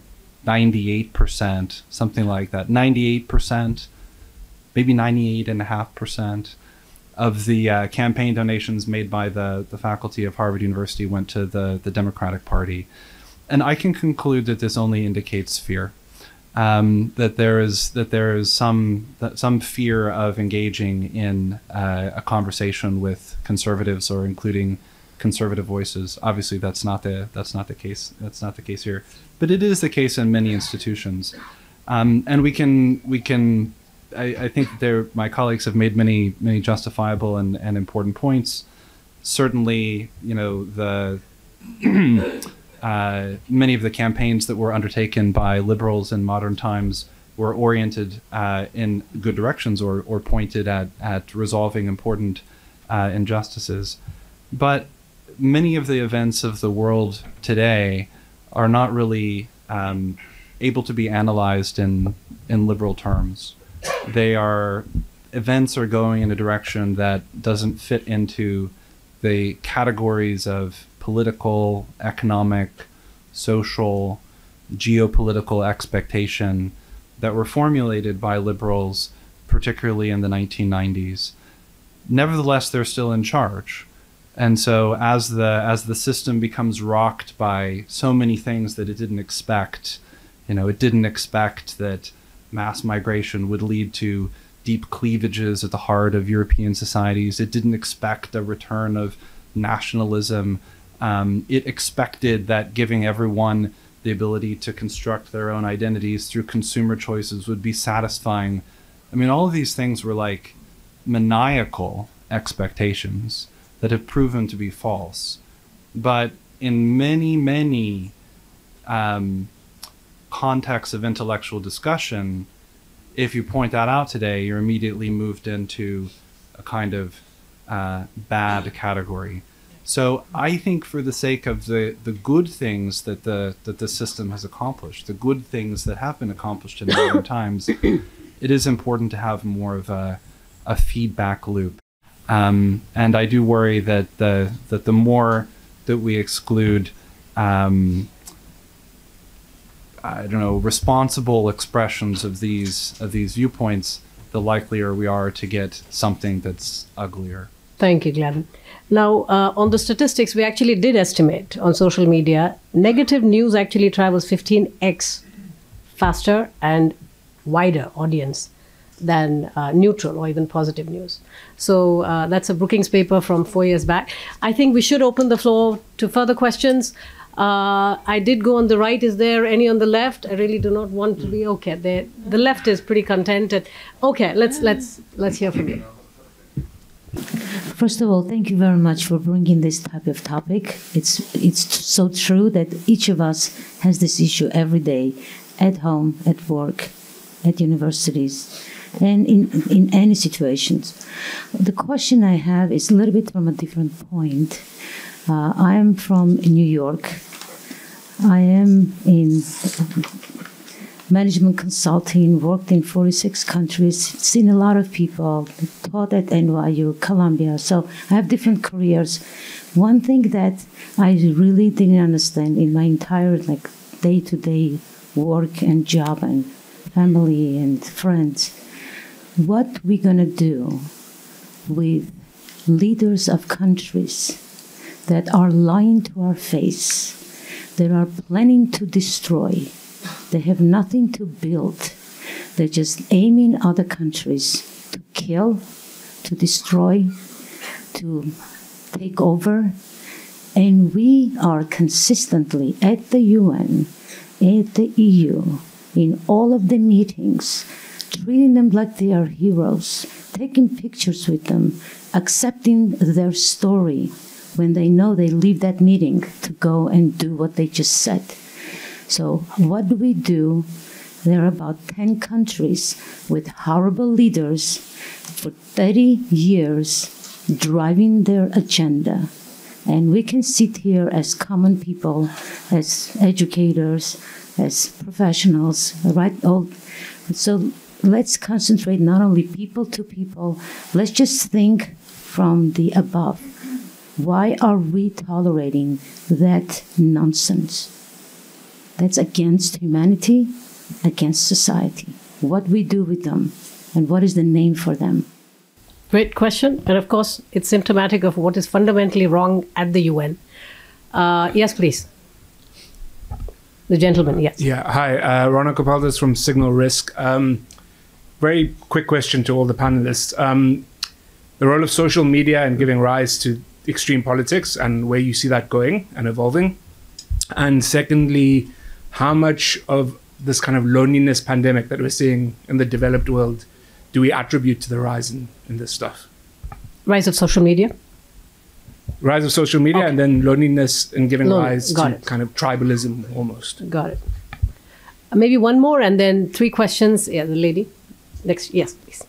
ninety-eight percent, something like that. ninety-eight percent, maybe ninety-eight point five percent of the uh, campaign donations made by the, the faculty of Harvard University went to the, the Democratic Party. And I can conclude that this only indicates fear, um, that there is, that there is some, that some fear of engaging in uh, a conversation with conservatives or including conservative voices. Obviously, that's not the, that's not the case. That's not the case here, but it is the case in many institutions. Um, and we can, we can, I, I think my colleagues have made many, many justifiable and, and important points. Certainly, you know, the uh, many of the campaigns that were undertaken by liberals in modern times were oriented uh, in good directions or, or pointed at, at resolving important uh, injustices. But many of the events of the world today are not really um, able to be analyzed in, in liberal terms. They are, events are going in a direction that doesn't fit into the categories of political, economic, social, geopolitical expectation that were formulated by liberals, particularly in the nineteen nineties. Nevertheless, they're still in charge. And so as the, as the system becomes rocked by so many things that it didn't expect, you know, it didn't expect that mass migration would lead to deep cleavages at the heart of European societies. It didn't expect a return of nationalism. Um, it expected that giving everyone the ability to construct their own identities through consumer choices would be satisfying. I mean, all of these things were like maniacal expectations that have proven to be false. But in many, many um, context of intellectual discussion, if you point that out today, you're immediately moved into a kind of uh, bad category. So I think for the sake of the, the good things that the, that the system has accomplished, the good things that have been accomplished in modern times, it is important to have more of a, a feedback loop. Um, and I do worry that the, that the more that we exclude um, I don't know, responsible expressions of these of these viewpoints, the likelier we are to get something that's uglier. Thank you, Gladden. Now, uh, on the statistics, we actually did estimate on social media, negative news actually travels fifteen X faster and wider audience than uh, neutral or even positive news. So uh, that's a Brookings paper from four years back. I think we should open the floor to further questions. Uh, I did go on the right. Is there any on the left? I really do not want to be okay. The, the left is pretty contented. Okay, let's let's let's hear from you. First of all, thank you very much for bringing this type of topic. It's it's so true that each of us has this issue every day, at home, at work, at universities, and in in any situations. The question I have is a little bit from a different point. Uh, I am from New York. I am in management consulting, worked in forty-six countries, seen a lot of people, taught at N Y U, Columbia, so I have different careers. One thing that I really didn't understand in my entire like day-to-day work and job and family and friends, what we're gonna do with leaders of countries that are lying to our face, that are planning to destroy. They have nothing to build. They're just aiming other countries to kill, to destroy, to take over. And we are consistently at the U N, at the E U, in all of the meetings, treating them like they are heroes, taking pictures with them, accepting their story, when they know they leave that meeting to go and do what they just said. So what do we do? There are about ten countries with horrible leaders for thirty years driving their agenda. And we can sit here as common people, as educators, as professionals, right? Oh, so let's concentrate not only people to people, let's just think from the above. Why are we tolerating that nonsense? That's against humanity, against society. What we do with them, and what is the name for them? Great question. And of course, it's symptomatic of what is fundamentally wrong at the U N. Uh, yes, please. The gentleman, yes. Yeah, hi. Uh, Ronald Kapaldas from Signal Risk. Um, very quick question to all the panelists. Um, the role of social media in giving rise to extreme politics and where you see that going and evolving. And secondly, how much of this kind of loneliness pandemic that we're seeing in the developed world do we attribute to the rise in, in this stuff? Rise of social media? Rise of social media okay. And then loneliness and giving Lon- rise to it. Kind of tribalism almost. Got it. Maybe one more and then three questions. Yeah, the lady. Next, yes, please.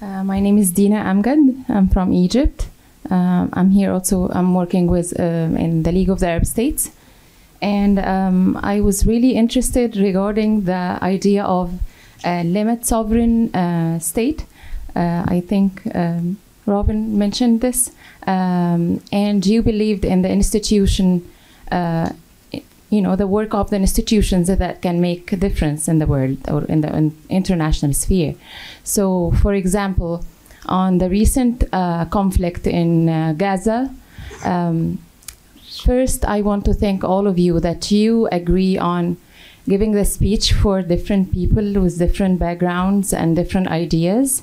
Uh, my name is Dina Amgad. I'm from Egypt. Um, I'm here also, I'm working with uh, in the League of the Arab States. And um, I was really interested regarding the idea of uh, limit sovereign uh, state. Uh, I think um, Robin mentioned this. Um, and you believed in the institution, uh, you know, the work of the institutions that can make a difference in the world or in the in international sphere. So, for example, on the recent uh, conflict in uh, Gaza, um, first I want to thank all of you that you agree on giving the speech for different people with different backgrounds and different ideas,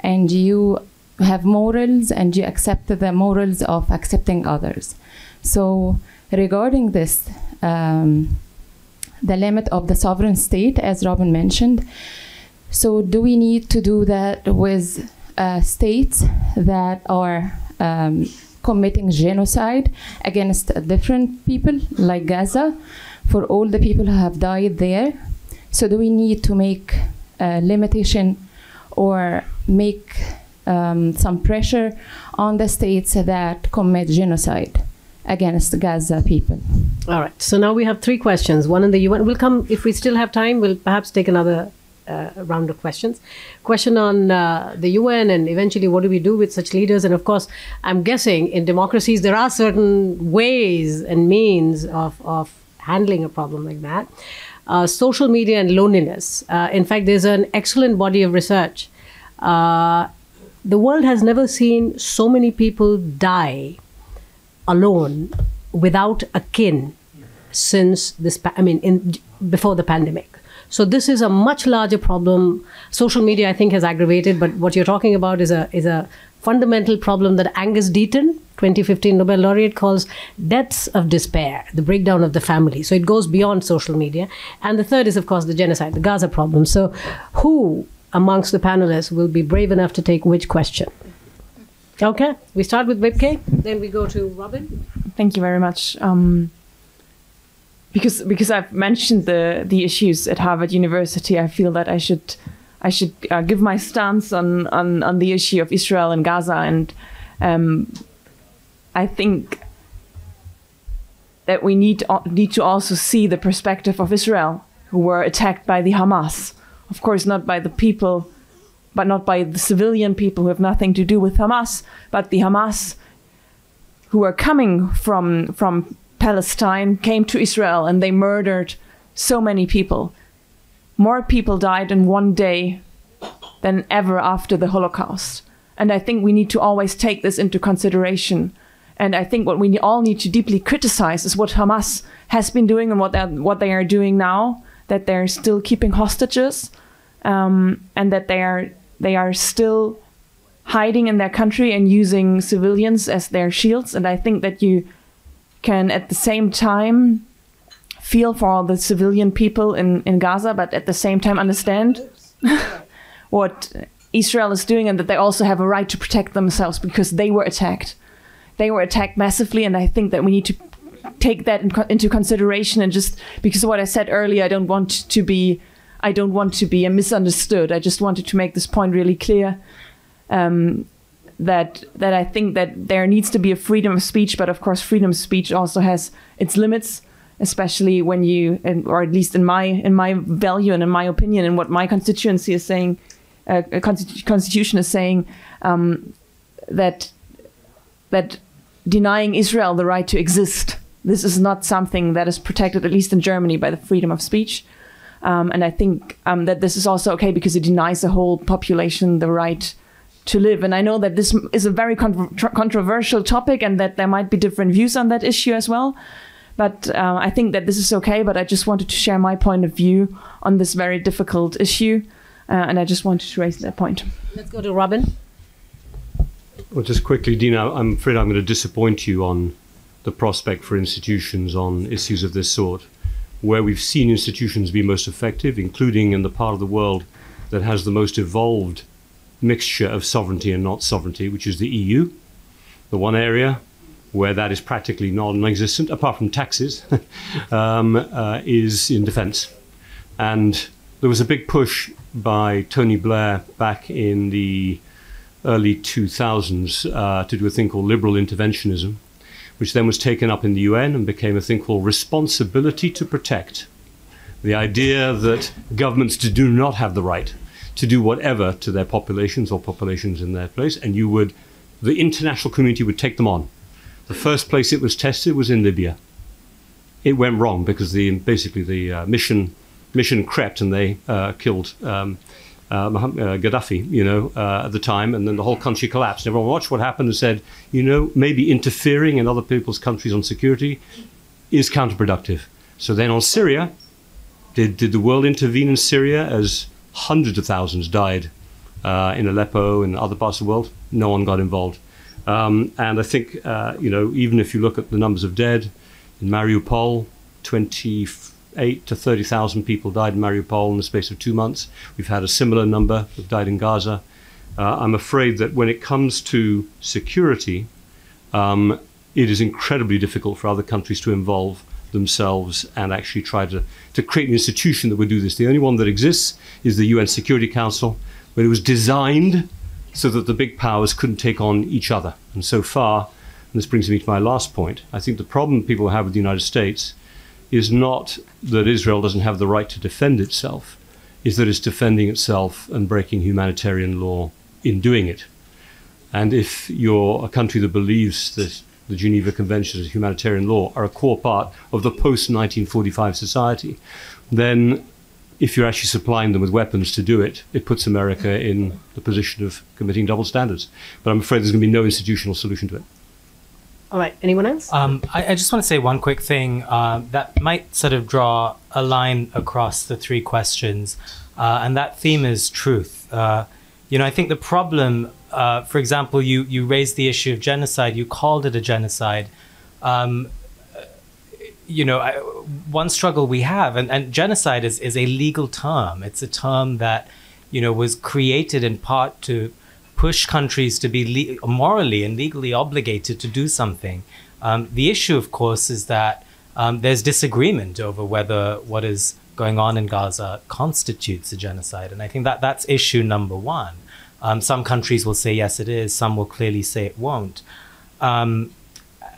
and you have morals and you accept the morals of accepting others. So, regarding this, um, the limit of the sovereign state, as Robin mentioned, so do we need to do that with uh, states that are um, committing genocide against different people, like Gaza, for all the people who have died there? So do we need to make a limitation or make um, some pressure on the states that commit genocide against Gaza people? All right, so now we have three questions, one in the U N. We'll come, if we still have time, we'll perhaps take another uh, round of questions. Question on uh, the U N and eventually what do we do with such leaders? And of course, I'm guessing in democracies, there are certain ways and means of, of handling a problem like that. Uh, social media and loneliness. Uh, in fact, there's an excellent body of research uh, The world has never seen so many people die alone without a kin since this, I mean, in, before the pandemic. So this is a much larger problem. Social media, I think, has aggravated, but what you're talking about is a, is a fundamental problem that Angus Deaton, twenty fifteen Nobel laureate, calls deaths of despair, the breakdown of the family. So it goes beyond social media. And the third is, of course, the genocide, the Gaza problem. So who amongst the panelists will be brave enough to take which question? Okay, we start with Wiebke, then we go to Robin. Thank you very much. Um, because because I've mentioned the the issues at Harvard University, I feel that I should I should uh, give my stance on, on on the issue of Israel and Gaza, and um, I think that we need need to also see the perspective of Israel, who were attacked by the Hamas. Of course, not by the people, but not by the civilian people who have nothing to do with Hamas, but the Hamas who are coming from, from Palestine came to Israel and they murdered so many people. More people died in one day than ever after the Holocaust. And I think we need to always take this into consideration. And I think what we all need to deeply criticize is what Hamas has been doing and what, what they are doing now, that they're still keeping hostages, Um, and that they are they are still hiding in their country and using civilians as their shields. And I think that you can at the same time feel for all the civilian people in, in Gaza, but at the same time understand what Israel is doing, and that they also have a right to protect themselves because they were attacked. They were attacked massively, and I think that we need to take that in co- into consideration. And just because of what I said earlier, I don't want to be I don't want to be misunderstood. I just wanted to make this point really clear, um, that that I think that there needs to be a freedom of speech, but of course freedom of speech also has its limits, especially when you, and, or at least in my in my value and in my opinion and what my constituency is saying, uh, constitu constitution is saying, um, that that denying Israel the right to exist, this is not something that is protected, at least in Germany, by the freedom of speech. Um, and I think um, that this is also okay because it denies the whole population the right to live. And I know that this is a very contro controversial topic and that there might be different views on that issue as well. But uh, I think that this is okay. But I just wanted to share my point of view on this very difficult issue. Uh, and I just wanted to raise that point. Let's go to Robin. Well, just quickly, Dina, I'm afraid I'm going to disappoint you on the prospect for institutions on issues of this sort. Where we've seen institutions be most effective, including in the part of the world that has the most evolved mixture of sovereignty and not sovereignty, which is the E U, the one area where that is practically non-existent, apart from taxes, um, uh, is in defense. And there was a big push by Tony Blair back in the early two thousands uh, to do a thing called liberal interventionism, which then was taken up in the U N and became a thing called Responsibility to Protect. The idea that governments do not have the right to do whatever to their populations or populations in their place, and you would, the international community would take them on. The first place it was tested was in Libya. It went wrong because the, basically the uh, mission, mission crept and they uh, killed um, uh, Gaddafi, you know, uh, at the time, and then the whole country collapsed. Everyone watched what happened and said, you know, maybe interfering in other people's countries on security is counterproductive. So then on Syria, did, did the world intervene in Syria as hundreds of thousands died uh, in Aleppo and other parts of the world? No one got involved. Um, and I think, uh, you know, even if you look at the numbers of dead, in Mariupol, twenty-eight to thirty thousand people died in Mariupol in the space of two months. We've had a similar number that died in Gaza. Uh, I'm afraid that when it comes to security, um, it is incredibly difficult for other countries to involve themselves and actually try to, to create an institution that would do this. The only one that exists is the U N Security Council, but it was designed so that the big powers couldn't take on each other. And so far, and this brings me to my last point, I think the problem people have with the United States is not that Israel doesn't have the right to defend itself, is that it's defending itself and breaking humanitarian law in doing it. And if you're a country that believes that the Geneva Conventions of humanitarian law are a core part of the post nineteen forty-five society, then if you're actually supplying them with weapons to do it, it puts America in the position of committing double standards. But I'm afraid there's going to be no institutional solution to it. All right, anyone else? Um, I, I just want to say one quick thing uh, that might sort of draw a line across the three questions, uh, and that theme is truth. Uh, you know, I think the problem, uh, for example, you, you raised the issue of genocide, you called it a genocide. Um, you know, I, one struggle we have, and, and genocide is, is a legal term. It's a term that, you know, was created in part to push countries to be le morally and legally obligated to do something. Um, the issue, of course, is that um, there's disagreement over whether what is going on in Gaza constitutes a genocide. And I think that that's issue number one. Um, some countries will say, yes, it is. Some will clearly say it won't. Um,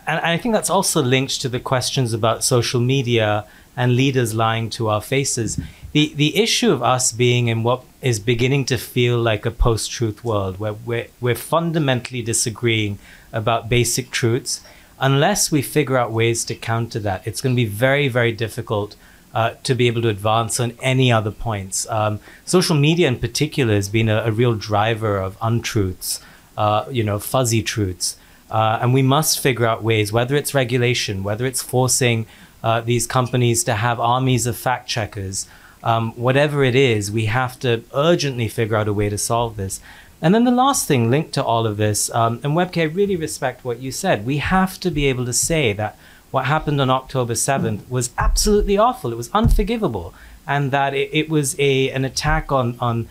and, and I think that's also linked to the questions about social media and leaders lying to our faces. The, the issue of us being in what is beginning to feel like a post-truth world where we're, we're fundamentally disagreeing about basic truths, unless we figure out ways to counter that, it's going to be very, very difficult uh, to be able to advance on any other points. Um, social media in particular has been a, a real driver of untruths, uh, you know, fuzzy truths. Uh, and we must figure out ways, whether it's regulation, whether it's forcing uh, these companies to have armies of fact checkers, um, whatever it is, we have to urgently figure out a way to solve this. And then the last thing linked to all of this, um, and Wiebke, I really respect what you said. We have to be able to say that what happened on October seventh was absolutely awful. It was unforgivable, and that it, it was a an attack on on.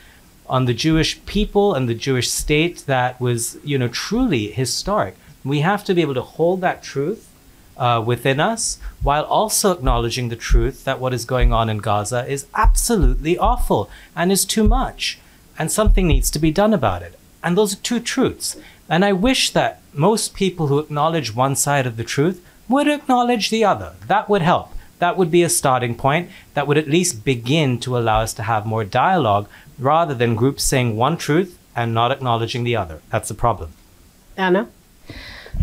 on the Jewish people and the Jewish state that was, you know, truly historic. We have to be able to hold that truth uh, within us, while also acknowledging the truth that what is going on in Gaza is absolutely awful and is too much, and something needs to be done about it. And those are two truths. And I wish that most people who acknowledge one side of the truth would acknowledge the other. That would help. That would be a starting point that would at least begin to allow us to have more dialogue, rather than groups saying one truth and not acknowledging the other. That's the problem. Anna?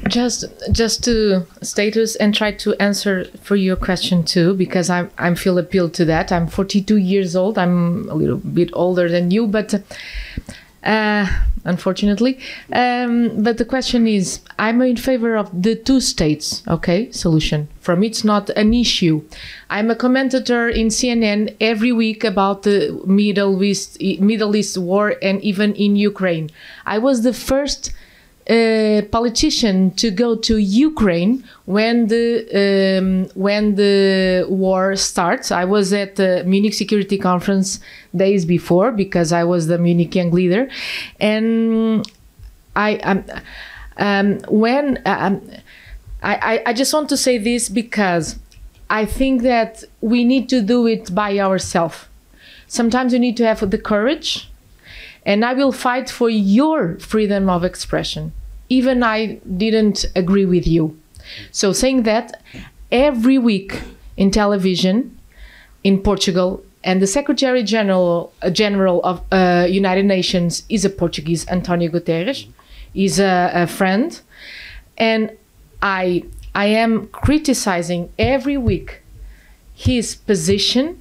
Just just to status and try to answer for your question too, because I I feel appealed to that. I'm forty-two years old. I'm a little bit older than you, but uh, unfortunately. Um, but the question is, I'm in favor of the two states, okay, solution. For me, it's not an issue. I'm a commentator in C N N every week about the Middle East, Middle East war, and even in Ukraine. I was the first uh, politician to go to Ukraine when the um, when the war starts. I was at the Munich Security Conference days before, because I was the Munich young leader, and I um, um, when. Um, I, I just want to say this because I think that we need to do it by ourselves. Sometimes you need to have the courage, and I will fight for your freedom of expression. Even I didn't agree with you. So saying that, every week in television in Portugal, and the Secretary General, General of uh, United Nations is a Portuguese, Antonio Guterres, is a, a friend. And I, I am criticizing every week his position,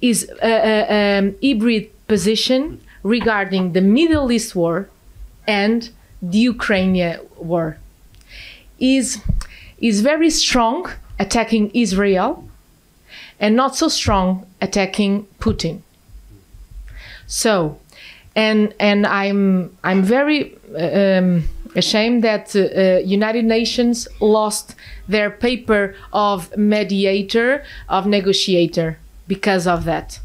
his uh, uh, um, hybrid position regarding the Middle East war and the Ukraine war. He's, he's very strong attacking Israel and not so strong attacking Putin. So, and, and I'm, I'm very... Um, ashamed that uh, United Nations lost their paper of mediator, of negotiator, because of that.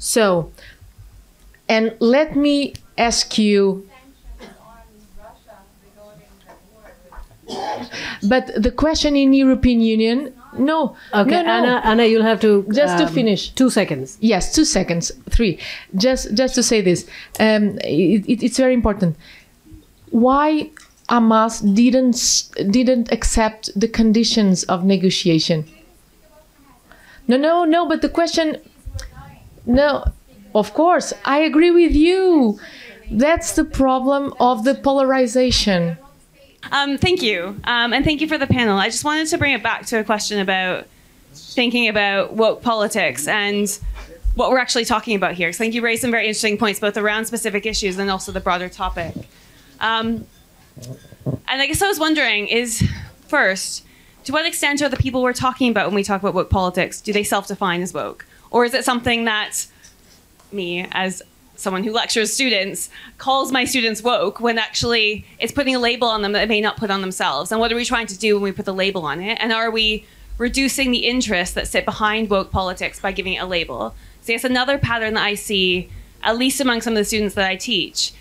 So, and let me ask you, but the question in European Union, no. Okay, no, no. Anna, Anna, you'll have to just um, to finish. Two seconds. Yes, two seconds, three. Just, just to say this, um, it, it, it's very important. Why Hamas didn't didn't accept the conditions of negotiation? No, no, no. But the question, no. Of course, I agree with you. That's the problem of the polarization. Um, thank you, um, and thank you for the panel. I just wanted to bring it back to a question about thinking about woke politics and what we're actually talking about here. So I think you raised some very interesting points, both around specific issues and also the broader topic. Um, and I guess I was wondering is, first, to what extent are the people we're talking about when we talk about woke politics, do they self-define as woke? Or is it something that me, as someone who lectures students, calls my students woke when actually it's putting a label on them that they may not put on themselves? And what are we trying to do when we put the label on it? And are we reducing the interests that sit behind woke politics by giving it a label? So yes, another pattern that I see, at least among some of the students that I teach,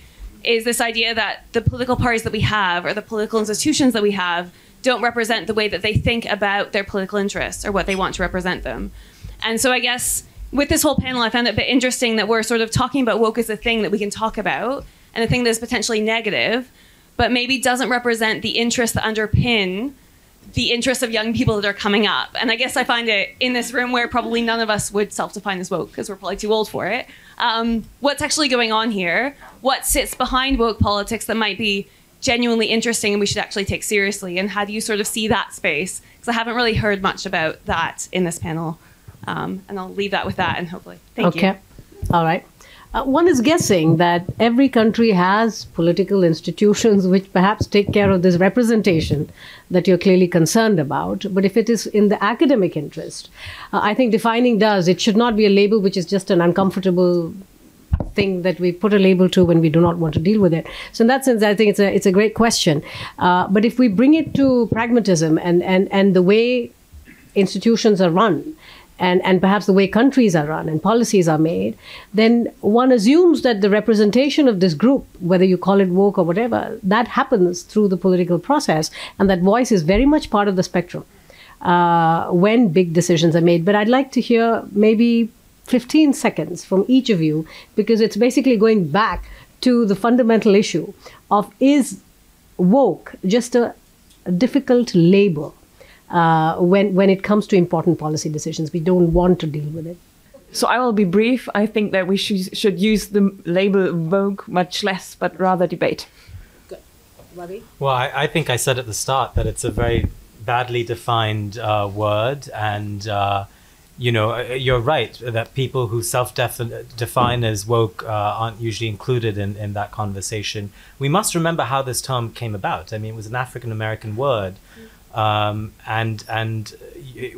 is this idea that the political parties that we have or the political institutions that we have don't represent the way that they think about their political interests or what they want to represent them. And so I guess with this whole panel, I found it a bit interesting that we're sort of talking about woke as a thing that we can talk about and a thing that's potentially negative, but maybe doesn't represent the interests that underpin the interests of young people that are coming up. And I guess I find it in this room where probably none of us would self-define as woke because we're probably too old for it. Um, what's actually going on here? What sits behind woke politics that might be genuinely interesting and we should actually take seriously? And how do you sort of see that space? Because I haven't really heard much about that in this panel. Um, and I'll leave that with that and hopefully. Thank you. Okay. All right. Uh, one is guessing that every country has political institutions which perhaps take care of this representation that you're clearly concerned about. But if it is in the academic interest, uh, I think defining does. It should not be a label which is just an uncomfortable thing that we put a label to when we do not want to deal with it. So in that sense, I think it's a, it's a great question. Uh, but if we bring it to pragmatism and, and, and the way institutions are run, And, and perhaps the way countries are run and policies are made, then one assumes that the representation of this group, whether you call it woke or whatever, that happens through the political process, and that voice is very much part of the spectrum uh, when big decisions are made. But I'd like to hear maybe fifteen seconds from each of you, because it's basically going back to the fundamental issue of, is woke just a difficult label? Uh, when, when it comes to important policy decisions, we don't want to deal with it. So I will be brief. I think that we sh should use the label woke much less, but rather debate. Good. Ravi? Well, I, I think I said at the start that it's a very badly defined uh, word. And, uh, you know, you're right that people who self-define as woke uh, aren't usually included in, in that conversation. We must remember how this term came about. I mean, it was an African-American word. Um, and and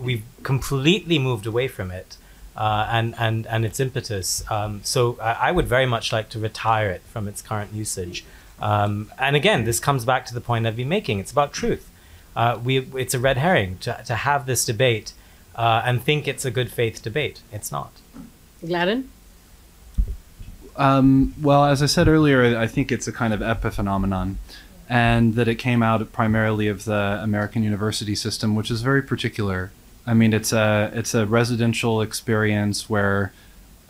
we've completely moved away from it uh, and, and, and its impetus. Um, so I, I would very much like to retire it from its current usage. Um, and again, this comes back to the point I've been making. It's about truth. Uh, we, it's a red herring to, to have this debate uh, and think it's a good faith debate. It's not. Gladden? Um, well, as I said earlier, I think it's a kind of epiphenomenon, and that it came out primarily of the American university system, which is very particular. I mean, it's a, it's a residential experience where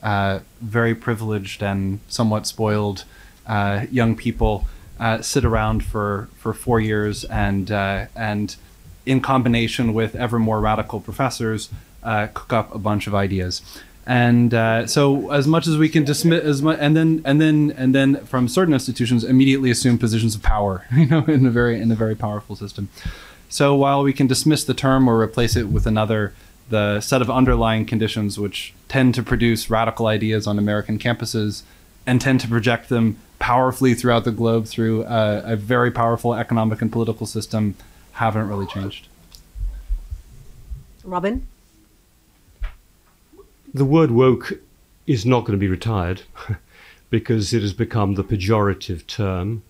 uh, very privileged and somewhat spoiled uh, young people uh, sit around for, for four years and, uh, and in combination with ever more radical professors, uh, cook up a bunch of ideas. And uh, so, as much as we can dismiss, as much, and then, and then, and then, from certain institutions, immediately assume positions of power. You know, in a very, in a very powerful system. So, while we can dismiss the term or replace it with another, the set of underlying conditions which tend to produce radical ideas on American campuses and tend to project them powerfully throughout the globe through uh, a very powerful economic and political system, haven't really changed. Robin. The word woke is not going to be retired because it has become the pejorative term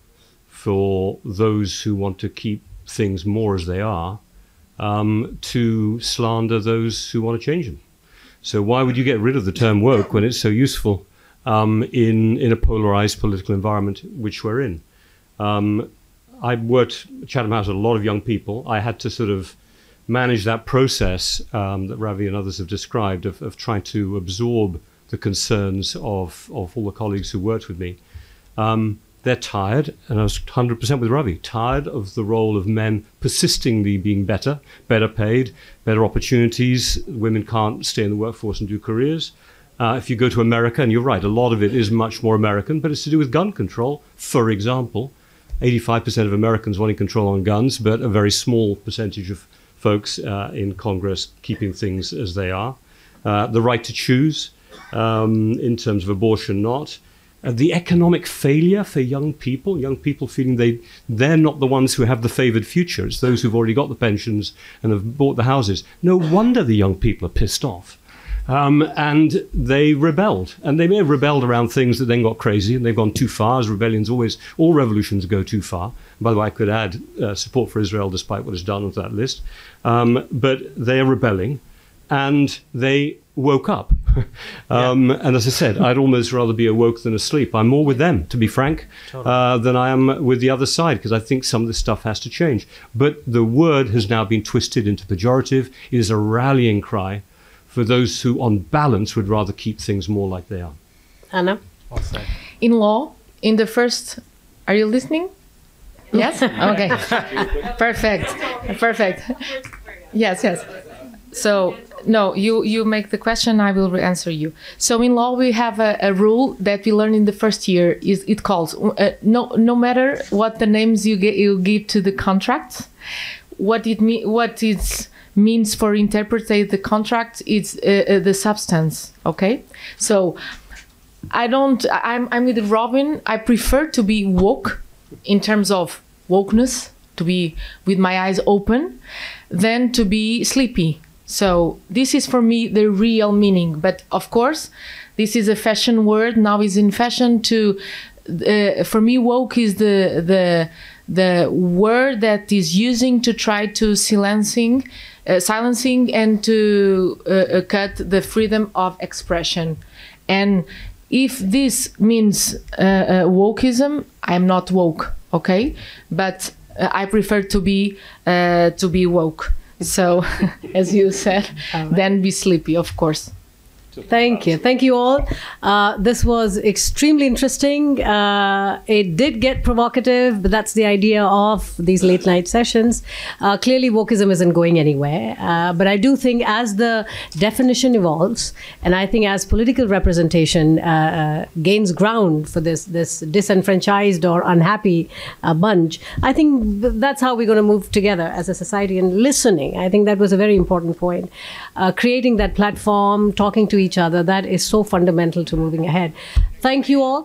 for those who want to keep things more as they are, um, to slander those who want to change them. So why would you get rid of the term woke when it's so useful um, in, in a polarized political environment which we're in? Um, I worked at Chatham House with a lot of young people. I had to sort of manage that process um, that Ravi and others have described of, of trying to absorb the concerns of, of all the colleagues who worked with me. Um, they're tired, and I was one hundred percent with Ravi, tired of the role of men persistingly being better, better paid, better opportunities. Women can't stay in the workforce and do careers. Uh, if you go to America, and you're right, a lot of it is much more American, but it's to do with gun control, for example. eighty-five percent of Americans wanting control on guns, but a very small percentage of folks uh, in Congress keeping things as they are. Uh, the right to choose, um, in terms of abortion not. Uh, the economic failure for young people, young people feeling they, they're not the ones who have the favoured future. It's those who've already got the pensions and have bought the houses. No wonder the young people are pissed off. Um, and they rebelled. And they may have rebelled around things that then got crazy and they've gone too far, as rebellions always, all revolutions go too far. By the way, I could add uh, support for Israel despite what is done onto that list. Um, but they are rebelling and they woke up. um, yeah. And as I said, I'd almost rather be awoke than asleep. I'm more with them, to be frank, totally. uh, than I am with the other side, because I think some of this stuff has to change. But the word has now been twisted into pejorative. It is a rallying cry for those who, on balance, would rather keep things more like they are. Anna? Also. In law, in the first... Are you listening? Yes? Okay. Perfect. Perfect. Yes, yes. So, no, you, you make the question, I will answer you. So in law, we have a, a rule that we learn in the first year. Is It calls, uh, no, no matter what the names you, get, you give to the contract, what it mean, what it's... means for interpreting the contract, it's uh, the substance, okay? So I don't, I'm, I'm with Robin, I prefer to be woke in terms of wokeness, to be with my eyes open, than to be sleepy. So this is for me the real meaning, but of course, this is a fashion word, now is in fashion to, uh, for me woke is the, the, the word that is using to try to silencing Uh, silencing and to uh, uh, cut the freedom of expression. And if this means uh, uh, wokeism, I'm not woke, okay? But uh, I prefer to be uh, to be woke. So, as you said, right. Then be sleepy, of course. Thank you. Thank you all. Uh, this was extremely interesting. Uh, it did get provocative, but that's the idea of these late night sessions. Uh, clearly, wokeism isn't going anywhere. Uh, but I do think as the definition evolves, and I think as political representation uh, gains ground for this, this disenfranchised or unhappy uh, bunch, I think that's how we're going to move together as a society. And listening, I think that was a very important point. Uh, creating that platform, talking to each other, that is so fundamental to moving ahead. Thank you all.